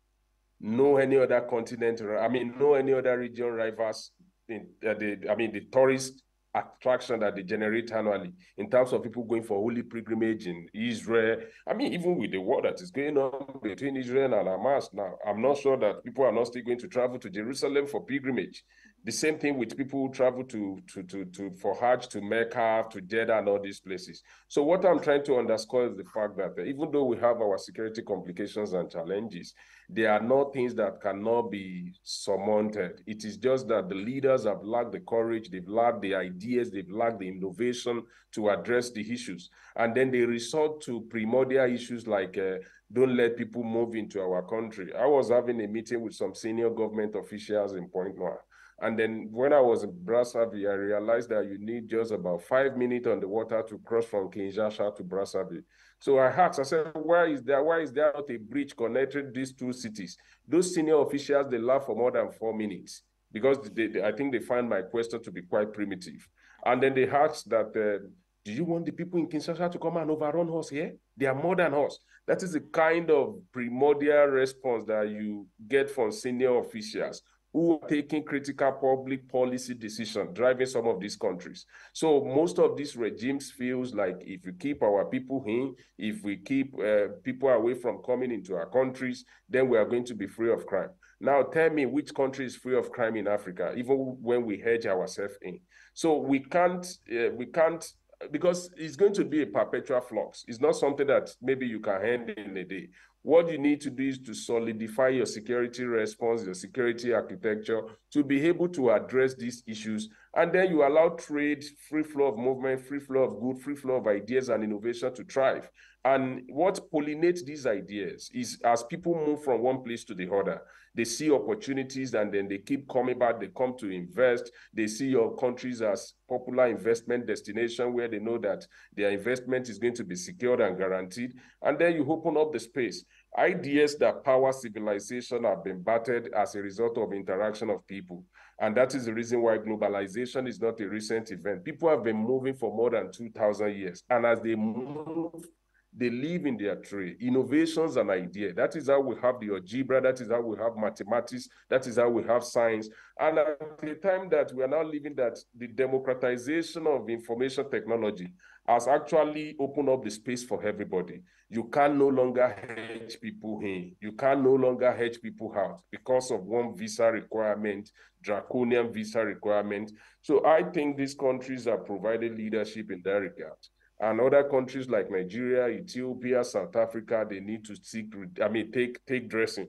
no any other continent, I mean, no any other region rivals, in, uh, the, I mean, the tourist attraction that they generate annually in terms of people going for holy pilgrimage in Israel. I mean, even with the war that is going on between Israel and Hamas now, I'm not sure that people are not still going to travel to Jerusalem for pilgrimage. The same thing with people who travel to, to, to, to, for Hajj, to Mecca, to Jeddah, and all these places. So what I'm trying to underscore is the fact that even though we have our security complications and challenges, they are not things that cannot be surmounted. It is just that the leaders have lacked the courage, they've lacked the ideas, they've lacked the innovation to address the issues. And then they resort to primordial issues like uh, don't let people move into our country. I was having a meeting with some senior government officials in Pointe Noire. And then when I was in Brazzaville, I realized that you need just about five minutes on the water to cross from Kinshasa to Brazzaville. So I asked, I said, why is there, why is there not a bridge connecting these two cities? Those senior officials, they laughed for more than four minutes because they, they, I think they find my question to be quite primitive. And then they asked that, uh, do you want the people in Kinshasa to come and overrun us here? They are more than us. That is the kind of primordial response that you get from senior officials who are taking critical public policy decisions, driving some of these countries. So most of these regimes feels like if we keep our people in, if we keep uh, people away from coming into our countries, then we are going to be free of crime. Now tell me which country is free of crime in Africa, even when we hedge ourselves in. So we can't, uh, we can't, because it's going to be a perpetual flux. It's not something that maybe you can handle in a day. What you need to do is to solidify your security response, your security architecture, to be able to address these issues. And then you allow trade, free flow of movement, free flow of good, free flow of ideas and innovation to thrive. And what pollinates these ideas is, as people move from one place to the other, they see opportunities and then they keep coming back, they come to invest, they see your countries as popular investment destination where they know that their investment is going to be secured and guaranteed. And then you open up the space. Ideas that power civilization have been battered as a result of interaction of people. And that is the reason why globalization is not a recent event. People have been moving for more than two thousand years. And as they move, they live in their tree. Innovations and ideas. That is how we have the algebra. That is how we have mathematics. That is how we have science. And at the time that we are now living, that the democratization of information technology has actually opened up the space for everybody. You can no longer hedge people in. You can no longer hedge people out because of one visa requirement, draconian visa requirement. So I think these countries have provided leadership in that regard. And other countries like Nigeria, Ethiopia, South Africa, they need to seek, I mean, take take dressing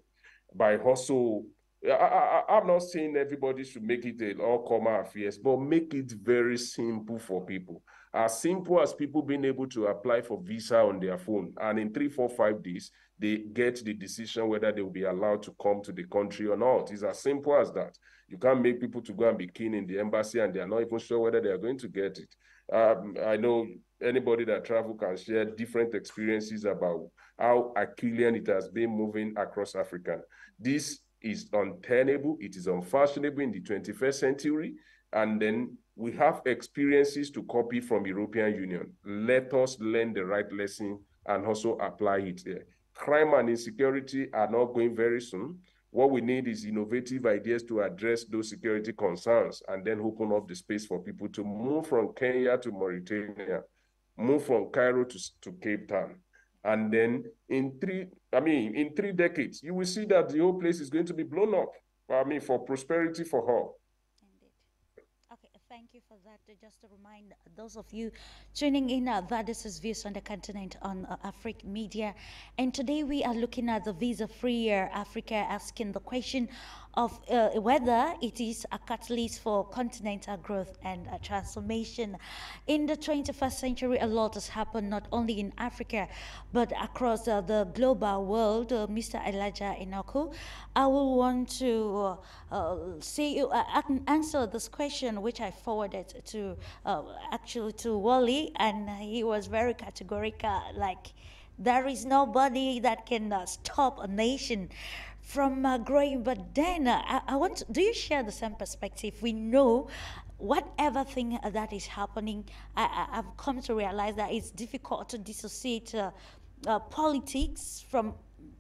by also. I, I, I'm not saying everybody should make it an all-comer affair, but make it very simple for people. As simple as people being able to apply for visa on their phone, and in three, four, five days, they get the decision whether they will be allowed to come to the country or not. It's as simple as that. You can't make people to go and be keen in the embassy, and they are not even sure whether they are going to get it. Um, I know anybody that travels can share different experiences about how Achillean it has been moving across Africa. This is untenable. It is unfashionable in the twenty-first century. And then we have experiences to copy from European Union. Let us learn the right lesson and also apply it here. Crime and insecurity are not going very soon. What we need is innovative ideas to address those security concerns and then open up the space for people to move from Kenya to Mauritania, move from Cairo to, to Cape Town. And then in three, I mean, in three decades, you will see that the whole place is going to be blown up. I mean, for prosperity for all. Thank you for that. Just to remind those of you tuning in uh, that this is Views on the Continent on uh, Afrique Media. And today we are looking at the visa-free uh, Africa, asking the question of uh, whether it is a catalyst for continental growth and uh, transformation. In the twenty-first century, a lot has happened, not only in Africa, but across uh, the global world. Uh, Mister Elijah Nwokocha, I will want to uh, uh, see you uh, answer this question, which I forwarded to uh, actually to Wally, and he was very categorical, like there is nobody that can uh, stop a nation from uh, growing. But then uh, I, I want to, do you share the same perspective? We know whatever thing that is happening, I, I, I've come to realize that it's difficult to dissociate uh, uh, politics from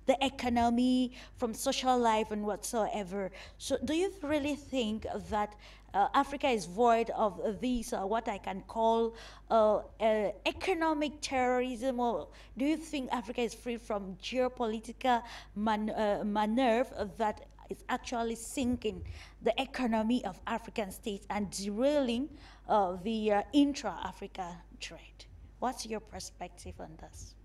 the economy, from social life and whatsoever. So do you really think that uh, Africa is void of uh, these, uh, what I can call uh, uh, economic terrorism, or do you think Africa is free from geopolitical man uh, maneuver that is actually sinking the economy of African states and derailing uh, the uh, intra-Africa trade? What's your perspective on this?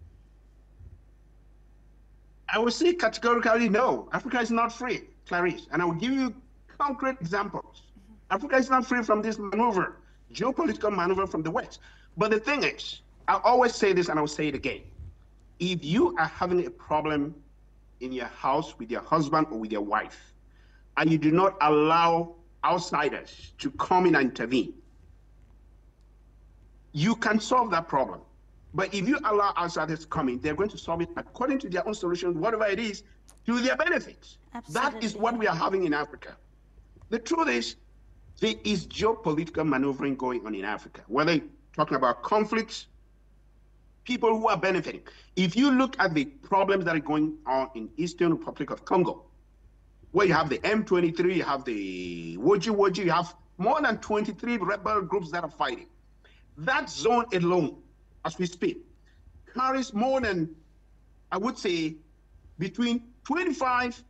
I would say categorically no. Africa is not free, Clarice, and I will give you concrete examples. Mm-hmm. Africa is not free from this maneuver, geopolitical maneuver from the West. But the thing is, I always say this and I'll say it again. If you are having a problem in your house with your husband or with your wife, and you do not allow outsiders to come in and intervene, you can solve that problem. But if you allow outsiders coming, they're going to solve it according to their own solution, whatever it is, to their benefit. Absolutely. That is what we are having in Africa. The truth is, there is geopolitical maneuvering going on in Africa, whether you're talking about conflicts, people who are benefiting. If you look at the problems that are going on in Eastern Republic of Congo, where you have the M twenty-three, you have the Woji Woji, you have more than twenty-three rebel groups that are fighting. That zone alone, as we speak, carries more than, I would say, between twenty-five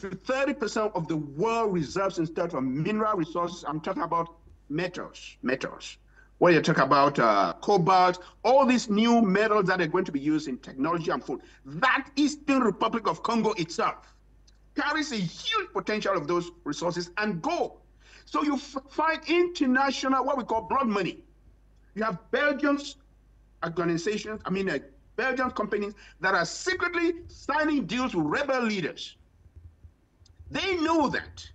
to thirty percent of the world reserves in terms of mineral resources. I'm talking about metals, metals. when you talk about uh, cobalt, all these new metals that are going to be used in technology and food, that Eastern Republic of Congo itself carries a huge potential of those resources and gold. So you f find international, what we call blood money. You have Belgian organizations, I mean, uh, Belgian companies that are secretly signing deals with rebel leaders. They know that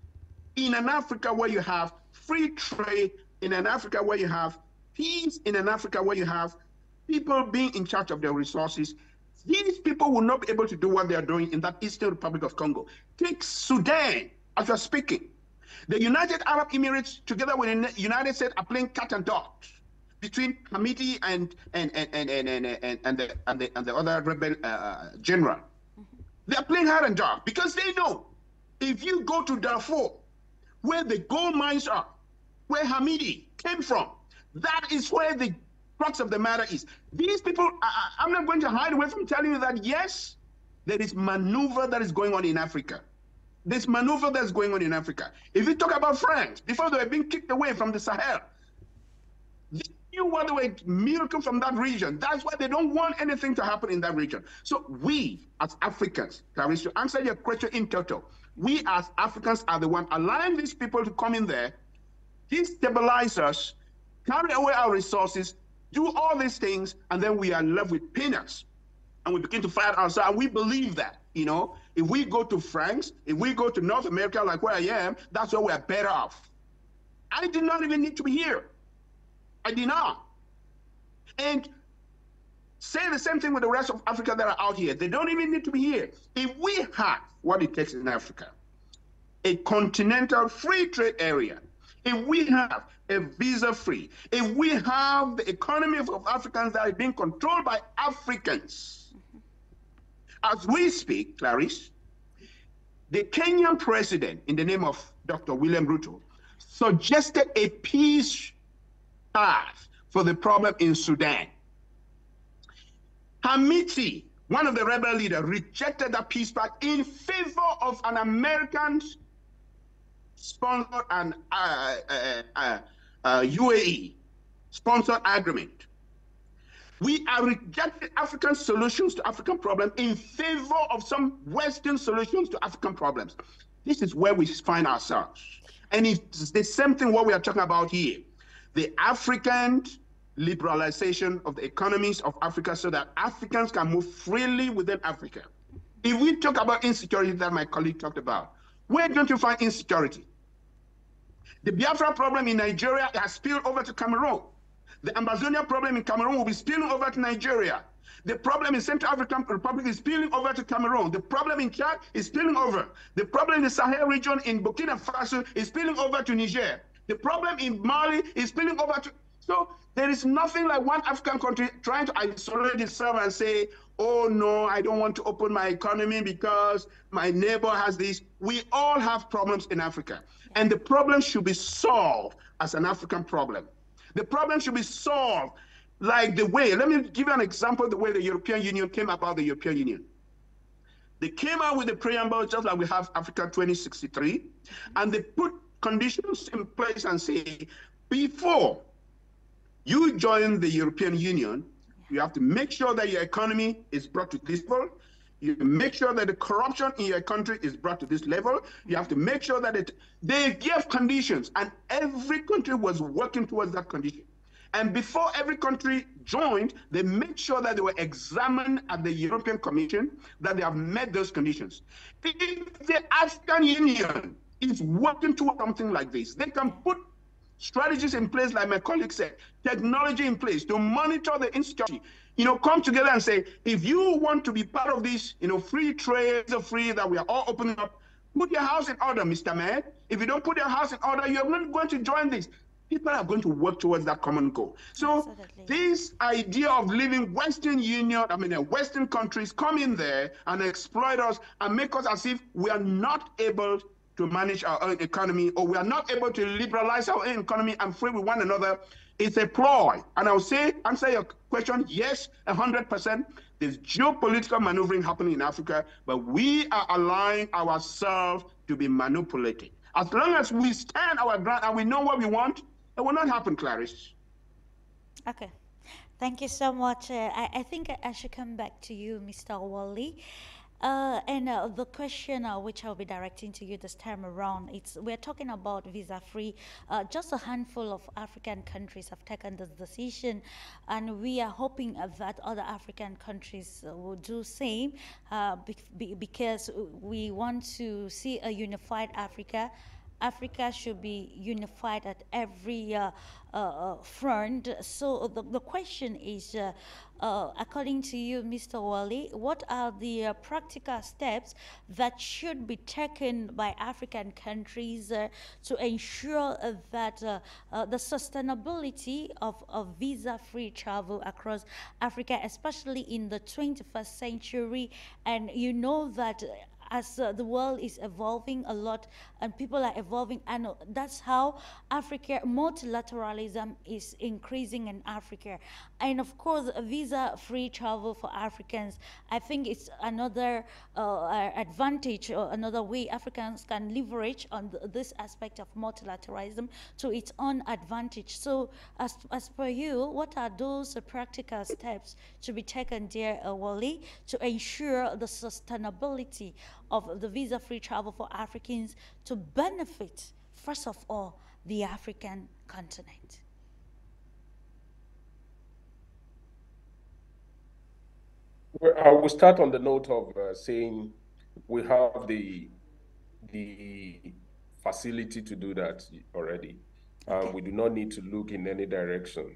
in an Africa where you have free trade, in an Africa where you have peace, in an Africa where you have people being in charge of their resources, these people will not be able to do what they are doing in that Eastern Republic of Congo. Take Sudan, as you're speaking. The United Arab Emirates, together with the United States, are playing cat and dog between Hamidi and and and and and and and, and, the, and the and the other rebel uh, general. They are playing hard and dark because they know if you go to Darfur, where the gold mines are, where Hamidi came from, that is where the crux of the matter is. These people, I, I'm not going to hide away from telling you that, yes, there is maneuver that is going on in Africa. There's maneuver that's going on in Africa. If you talk about France, before they were being kicked away from the Sahel, they knew what they were milking from that region. That's why they don't want anything to happen in that region. So we, as Africans, Clarice, to answer your question in total, we as Africans are the one allowing these people to come in there, destabilize us, carry away our resources, do all these things, and then we are left with peanuts. And we begin to fight ourselves. And we believe that, you know, if we go to France, if we go to North America, like where I am, that's where we're better off. I did not even need to be here. I did not. And say the same thing with the rest of Africa that are out here. They don't even need to be here. If we had what it takes in Africa, a continental free trade area, if we have a visa-free, if we have the economy of Africans that is being controlled by Africans, as we speak, Clarice, the Kenyan president, in the name of Doctor William Ruto, suggested a peace path for the problem in Sudan. Hamiti, one of the rebel leaders, rejected that peace path in favor of an American sponsored and uh, uh, uh, uh, U A E sponsored agreement. We are rejecting African solutions to African problems in favor of some Western solutions to African problems. This is where we find ourselves. And it's the same thing what we are talking about here. The African liberalization of the economies of Africa so that Africans can move freely within Africa. If we talk about insecurity that my colleague talked about, where don't you find insecurity? The Biafra problem in Nigeria has spilled over to Cameroon. The Amazonian problem in Cameroon will be spilling over to Nigeria. The problem in Central African Republic is spilling over to Cameroon. The problem in Chad is spilling over. The problem in the Sahel region in Burkina Faso is spilling over to Niger. The problem in Mali is spilling over to... So there is nothing like one African country trying to isolate itself and say, oh no, I don't want to open my economy because my neighbor has this. We all have problems in Africa. And the problem should be solved as an African problem. The problem should be solved like the way, let me give you an example of the way the European Union came about the European Union. They came out with the preamble just like we have Africa twenty sixty-three, and they put conditions in place and say, before you join the European Union, you have to make sure that your economy is brought to this level. You make sure that the corruption in your country is brought to this level. You have to make sure that it, they give conditions, and every country was working towards that condition. And before every country joined, they made sure that they were examined at the European Commission, that they have met those conditions. If the African Union is working towards something like this, they can put strategies in place, like my colleague said, technology in place to monitor the insecurity. You know, come together and say, if you want to be part of this, you know, free trade, free that we are all opening up, put your house in order, Mister Man. If you don't put your house in order, you're not going to join this. People are going to work towards that common goal. So absolutely, this idea of leaving Western Union, I mean, Western countries come in there and exploit us and make us as if we are not able to manage our own economy, or we are not able to liberalize our own economy and free with one another, it's a ploy. And I'll say, answer your question, yes, one hundred percent. There's geopolitical maneuvering happening in Africa, but we are allowing ourselves to be manipulated. As long as we stand our ground and we know what we want, it will not happen, Clarice. Okay. Thank you so much. Uh, I, I think I should come back to you, Mister Wally. Uh, and uh, the question uh, which I'll be directing to you this time around, it's we're talking about visa-free. Uh, just a handful of African countries have taken this decision, and we are hoping that other African countries uh, will do the same uh, be be because we want to see a unified Africa. Africa should be unified at every uh, uh, front. So the, the question is, uh, uh, according to you, Mister Wally, what are the uh, practical steps that should be taken by African countries uh, to ensure uh, that uh, uh, the sustainability of, of visa-free travel across Africa, especially in the twenty-first century, and you know that uh, as uh, the world is evolving a lot and people are evolving, and that's how Africa multilateralism is increasing in Africa. And of course, visa-free travel for Africans, I think it's another uh, advantage or another way Africans can leverage on th this aspect of multilateralism to its own advantage. So as, as per you, what are those uh, practical steps to be taken, dear uh, Wally, to ensure the sustainability of the visa-free travel for Africans to benefit, first of all, the African continent? Well, I will start on the note of uh, saying we have the, the facility to do that already. Okay. Um, we do not need to look in any direction,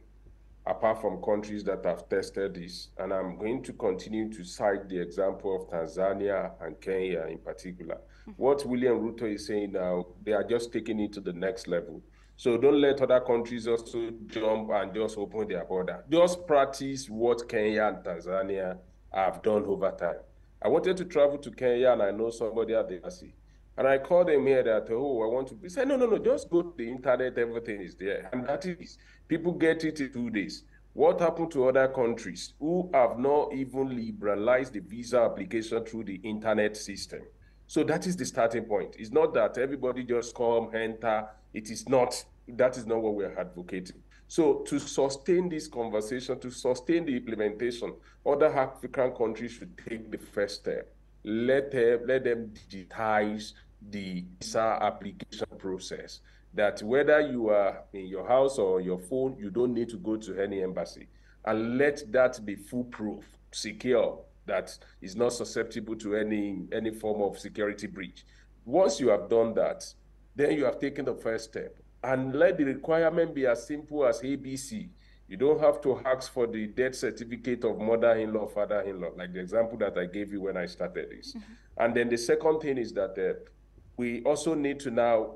apart from countries that have tested this. And I'm going to continue to cite the example of Tanzania and Kenya in particular. Mm-hmm. What William Ruto is saying now, they are just taking it to the next level. So don't let other countries also jump and just open their border. Just practice what Kenya and Tanzania have done over time. I wanted to travel to Kenya, and I know somebody at the embassy. And I called them here that, oh, I want to be. He said, no, no, no, just go to the internet, everything is there. And that is, people get it in two days. What happened to other countries who have not even liberalized the visa application through the internet system? So that is the starting point. It's not that everybody just come, enter. It is not. That is not what we are advocating. So to sustain this conversation, to sustain the implementation, other African countries should take the first step. Let them, let them digitize the visa application process, that whether you are in your house or your phone, you don't need to go to any embassy. And let that be foolproof, secure, that is not susceptible to any, any form of security breach. Once you have done that, then you have taken the first step. And let the requirement be as simple as A B C. You don't have to ask for the death certificate of mother-in-law, father-in-law, like the example that I gave you when I started this. Mm-hmm. And then the second thing is that uh, we also need to now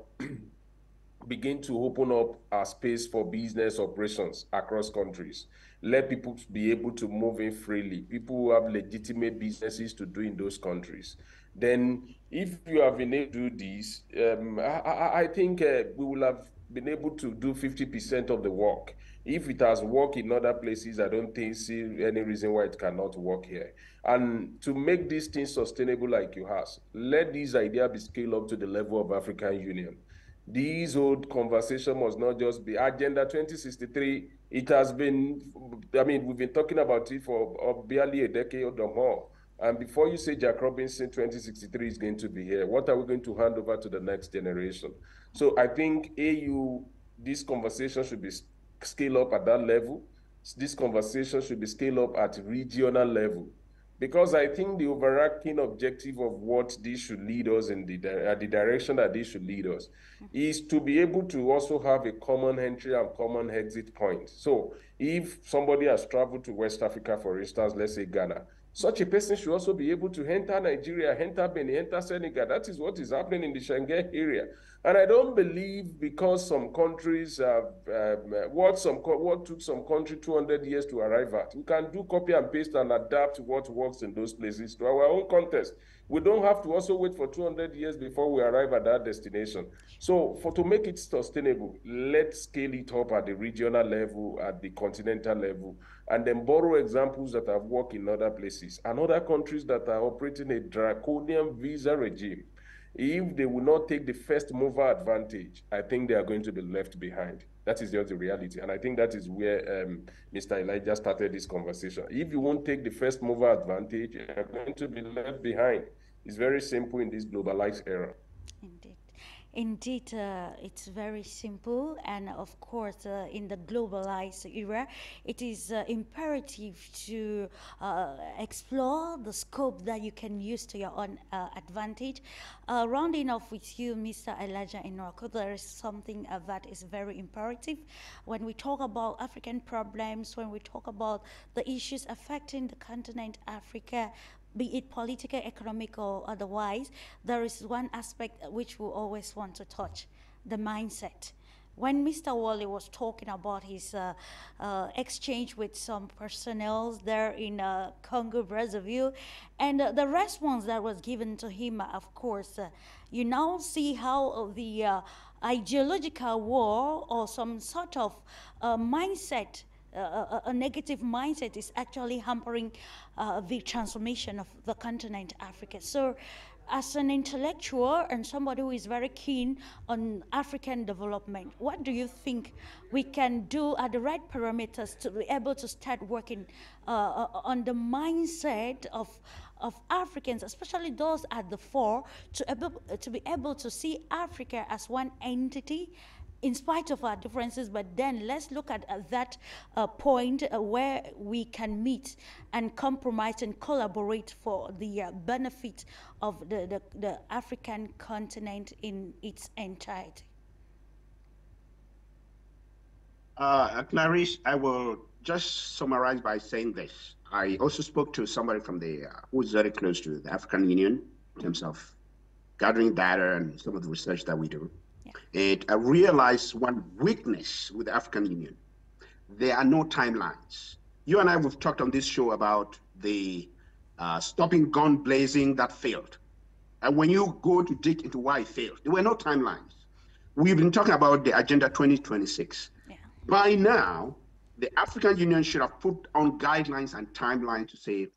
begin to open up our space for business operations across countries. Let people be able to move in freely, people who have legitimate businesses to do in those countries. Then if you have been able to do this, um, I, I, I think uh, we will have been able to do fifty percent of the work. If it has worked in other places, I don't think see any reason why it cannot work here. And to make these things sustainable, like you asked, let this idea be scaled up to the level of African Union. This old conversation must not just be Agenda twenty sixty-three. It has been, I mean, we've been talking about it for uh, barely a decade or more. And before you say Jack Robinson twenty sixty-three is going to be here, what are we going to hand over to the next generation? So I think A U, this conversation should be scale up at that level. This conversation should be scaled up at regional level, because I think the overarching objective of what this should lead us in the, uh, the direction that this should lead us is to be able to also have a common entry and common exit point. So if somebody has traveled to West Africa, for instance, let's say Ghana, such a person should also be able to enter Nigeria, enter Benin, enter Senegal. That is what is happening in the Schengen area. And I don't believe because some countries, have, um, what, some, what took some country two hundred years to arrive at, we can do copy and paste and adapt what works in those places to our own context. We don't have to also wait for two hundred years before we arrive at that destination. So for to make it sustainable, let's scale it up at the regional level, at the continental level, and then borrow examples that have worked in other places and other countries that are operating a draconian visa regime. If they will not take the first mover advantage, I think they are going to be left behind. That is just the reality. And I think that is where um, Mister Elijah started this conversation. If you won't take the first mover advantage, you're going to be left behind. It's very simple in this globalized era. Indeed. Indeed, uh, it's very simple, and of course, uh, in the globalized era, it is uh, imperative to uh, explore the scope that you can use to your own uh, advantage. Uh, rounding off with you, Mister Elijah Nwokocha, there is something uh, that is very imperative. When we talk about African problems, when we talk about the issues affecting the continent Africa, be it political, economic, or otherwise, there is one aspect which we always want to touch, the mindset. When Mister Wally was talking about his uh, uh, exchange with some personnel there in uh, Congo, Brazzaville, and uh, the response that was given to him, uh, of course, uh, you now see how the uh, ideological war or some sort of uh, mindset Uh, a, a negative mindset is actually hampering uh, the transformation of the continent Africa. So as an intellectual and somebody who is very keen on African development, what do you think we can do at the right parameters to be able to start working uh, on the mindset of of Africans, especially those at the fore, to, able, to be able to see Africa as one entity, in spite of our differences? But then let's look at uh, that uh, point uh, where we can meet and compromise and collaborate for the uh, benefit of the, the, the African continent in its entirety. Uh, Clarice, I will just summarize by saying this. I also spoke to somebody from the, uh, who's very close to the African Union in terms of gathering data and some of the research that we do. Yeah. And I realized one weakness with the African Union. There are no timelines. You and I have talked on this show about the uh, stopping gun blazing that failed. And when you go to dig into why it failed, there were no timelines. We've been talking about the Agenda twenty twenty-six. Yeah. By now, the African Union should have put on guidelines and timelines to say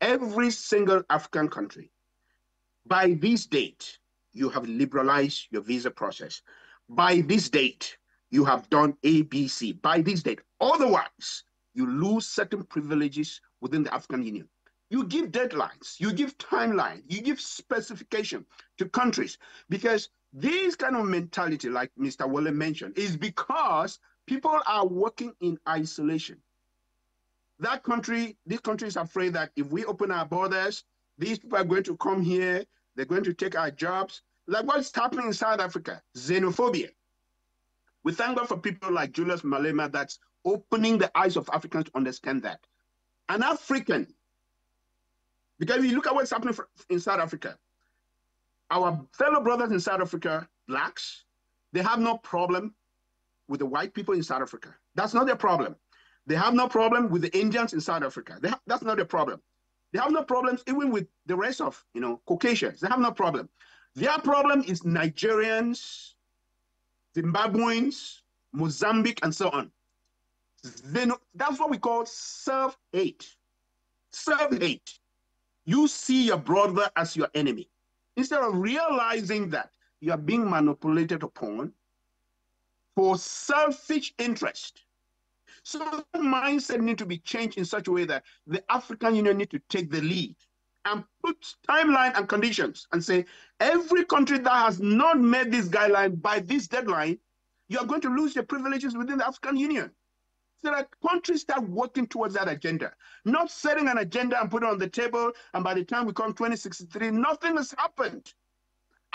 every single African country, by this date, you have liberalized your visa process. By this date, you have done A, B, C. By this date, otherwise, you lose certain privileges within the African Union. You give deadlines, you give timeline, you give specification to countries, because this kind of mentality, like Mister Wally mentioned, is because people are working in isolation. That country, this country is afraid that if we open our borders, these people are going to come here, they're going to take our jobs. Like what's happening in South Africa, xenophobia. We thank God for people like Julius Malema that's opening the eyes of Africans to understand that. An African, because if you look at what's happening in South Africa, our fellow brothers in South Africa, blacks, they have no problem with the white people in South Africa. That's not their problem. They have no problem with the Indians in South Africa. They have, that's not their problem. They have no problems even with the rest of, you know, Caucasians. They have no problem. Their problem is Nigerians, Zimbabweans, Mozambique, and so on. Then, that's what we call self-hate. Self-hate. You see your brother as your enemy. Instead of realizing that you are being manipulated upon for selfish interest. So the mindset needs to be changed in such a way that the African Union needs to take the lead and put timeline and conditions and say, every country that has not met this guideline by this deadline, you are going to lose your privileges within the African Union. So that countries start working towards that agenda, not setting an agenda and putting it on the table, and by the time we come twenty sixty-three, nothing has happened.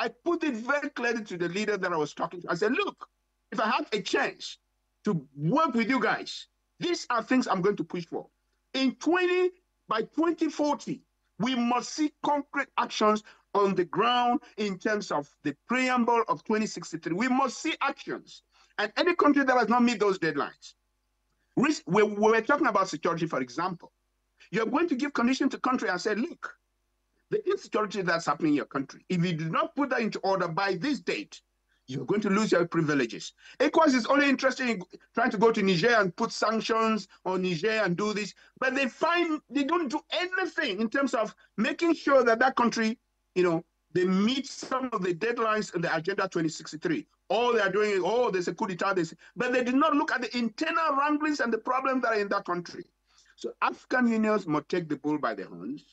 I put it very clearly to the leader that I was talking to. I said, look, if I had a chance to work with you guys, these are things I'm going to push for. In twenty, by twenty forty, we must see concrete actions on the ground in terms of the preamble of twenty sixty-three. We must see actions. And any country that does not meet those deadlines, we were talking about security, for example. You're going to give conditions to country and say, look, the insecurity that's happening in your country, if you do not put that into order by this date, you're going to lose your privileges. ECOWAS is only interested in trying to go to Niger and put sanctions on Niger and do this, but they find they don't do anything in terms of making sure that that country, you know, They meet some of the deadlines in the Agenda twenty sixty-three. All they are doing is, oh, there's a coup d'etat, but they did not look at the internal wranglings and the problems that are in that country. So African unions must take the bull by the horns,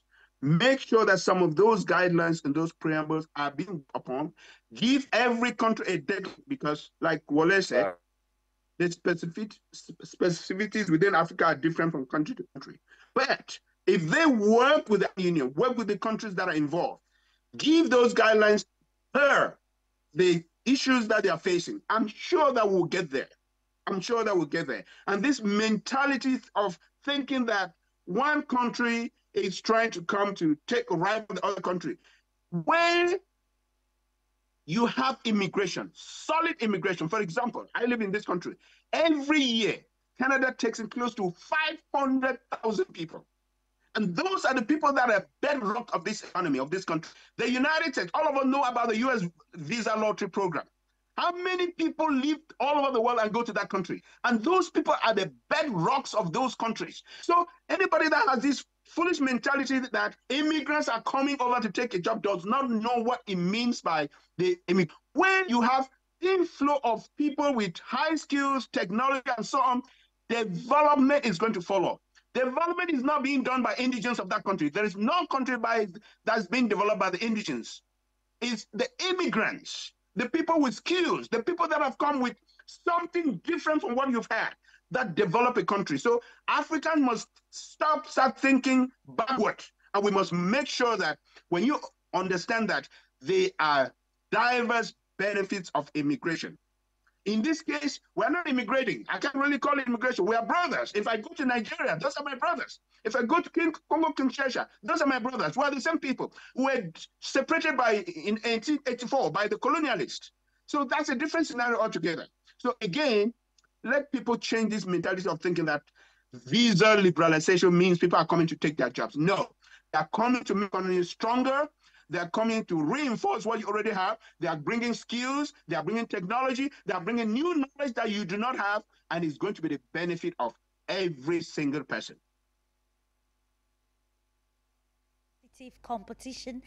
make sure that some of those guidelines and those preambles are being upon, give every country a deadline, because like Wale said, wow. the specific, specificities within Africa are different from country to country. But if they work with the union, work with the countries that are involved, give those guidelines per the issues that they are facing, I'm sure that we'll get there. I'm sure that we'll get there. And this mentality of thinking that one country is trying to come to take a right from the other country. When you have immigration, solid immigration, for example, I live in this country. Every year, Canada takes in close to five hundred thousand people. And those are the people that are bedrock of this economy, of this country. The United States, all of us know about the U S visa lottery program. How many people live all over the world and go to that country? And those people are the bedrocks of those countries. So anybody that has this foolish mentality that immigrants are coming over to take a job does not know what it means by the immigrant. When you have inflow of people with high skills, technology, and so on, development is going to follow. Development is not being done by indigens of that country. There is no country by, that's being developed by the indigens. It's the immigrants, the people with skills, the people that have come with something different from what you've had that develop a country. So Africans must stop, start thinking backward. And we must make sure that when you understand that there are diverse benefits of immigration. In this case, we're not immigrating. I can't really call it immigration. We are brothers. If I go to Nigeria, those are my brothers. If I go to King, Congo, Kinshasa, those are my brothers. We are the same people. We were separated by, in eighteen eighty-four by the colonialists. So that's a different scenario altogether. So again, let people change this mentality of thinking that visa liberalization means people are coming to take their jobs. No, they're coming to make countries stronger. They're coming to reinforce what you already have. They are bringing skills. They are bringing technology. They are bringing new knowledge that you do not have, and it's going to be the benefit of every single person. Competition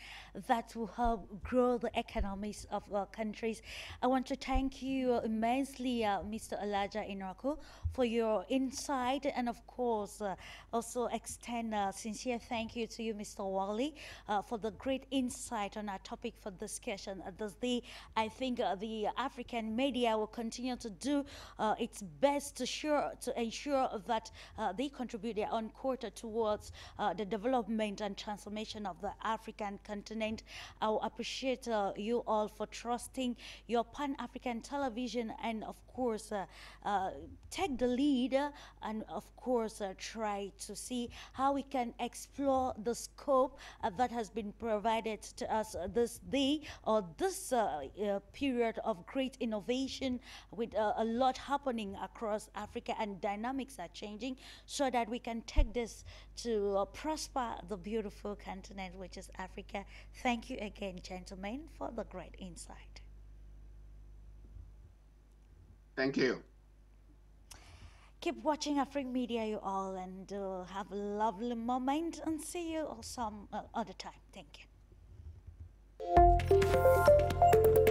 that will help grow the economies of our countries. I want to thank you immensely, uh, Mister Elijah Nwokocha, for your insight, and of course uh, also extend a sincere thank you to you, Mister Wally, uh, for the great insight on our topic for discussion. Uh, this day, I think uh, the African media will continue to do uh, its best to, sure, to ensure that uh, they contribute their own quota towards uh, the development and transformation of the African continent. I will appreciate uh, you all for trusting your Pan African Television, and of course uh, uh, take the lead, uh, and of course uh, try to see how we can explore the scope uh, that has been provided to us this day, or this uh, uh, period of great innovation with uh, a lot happening across Africa, and dynamics are changing, so that we can take this to uh, prosper the beautiful country, which is Africa. Thank you again, gentlemen, for the great insight. Thank you. Keep watching Afrique Media, you all, and uh, have a lovely moment, and see you all some uh, other time. Thank you.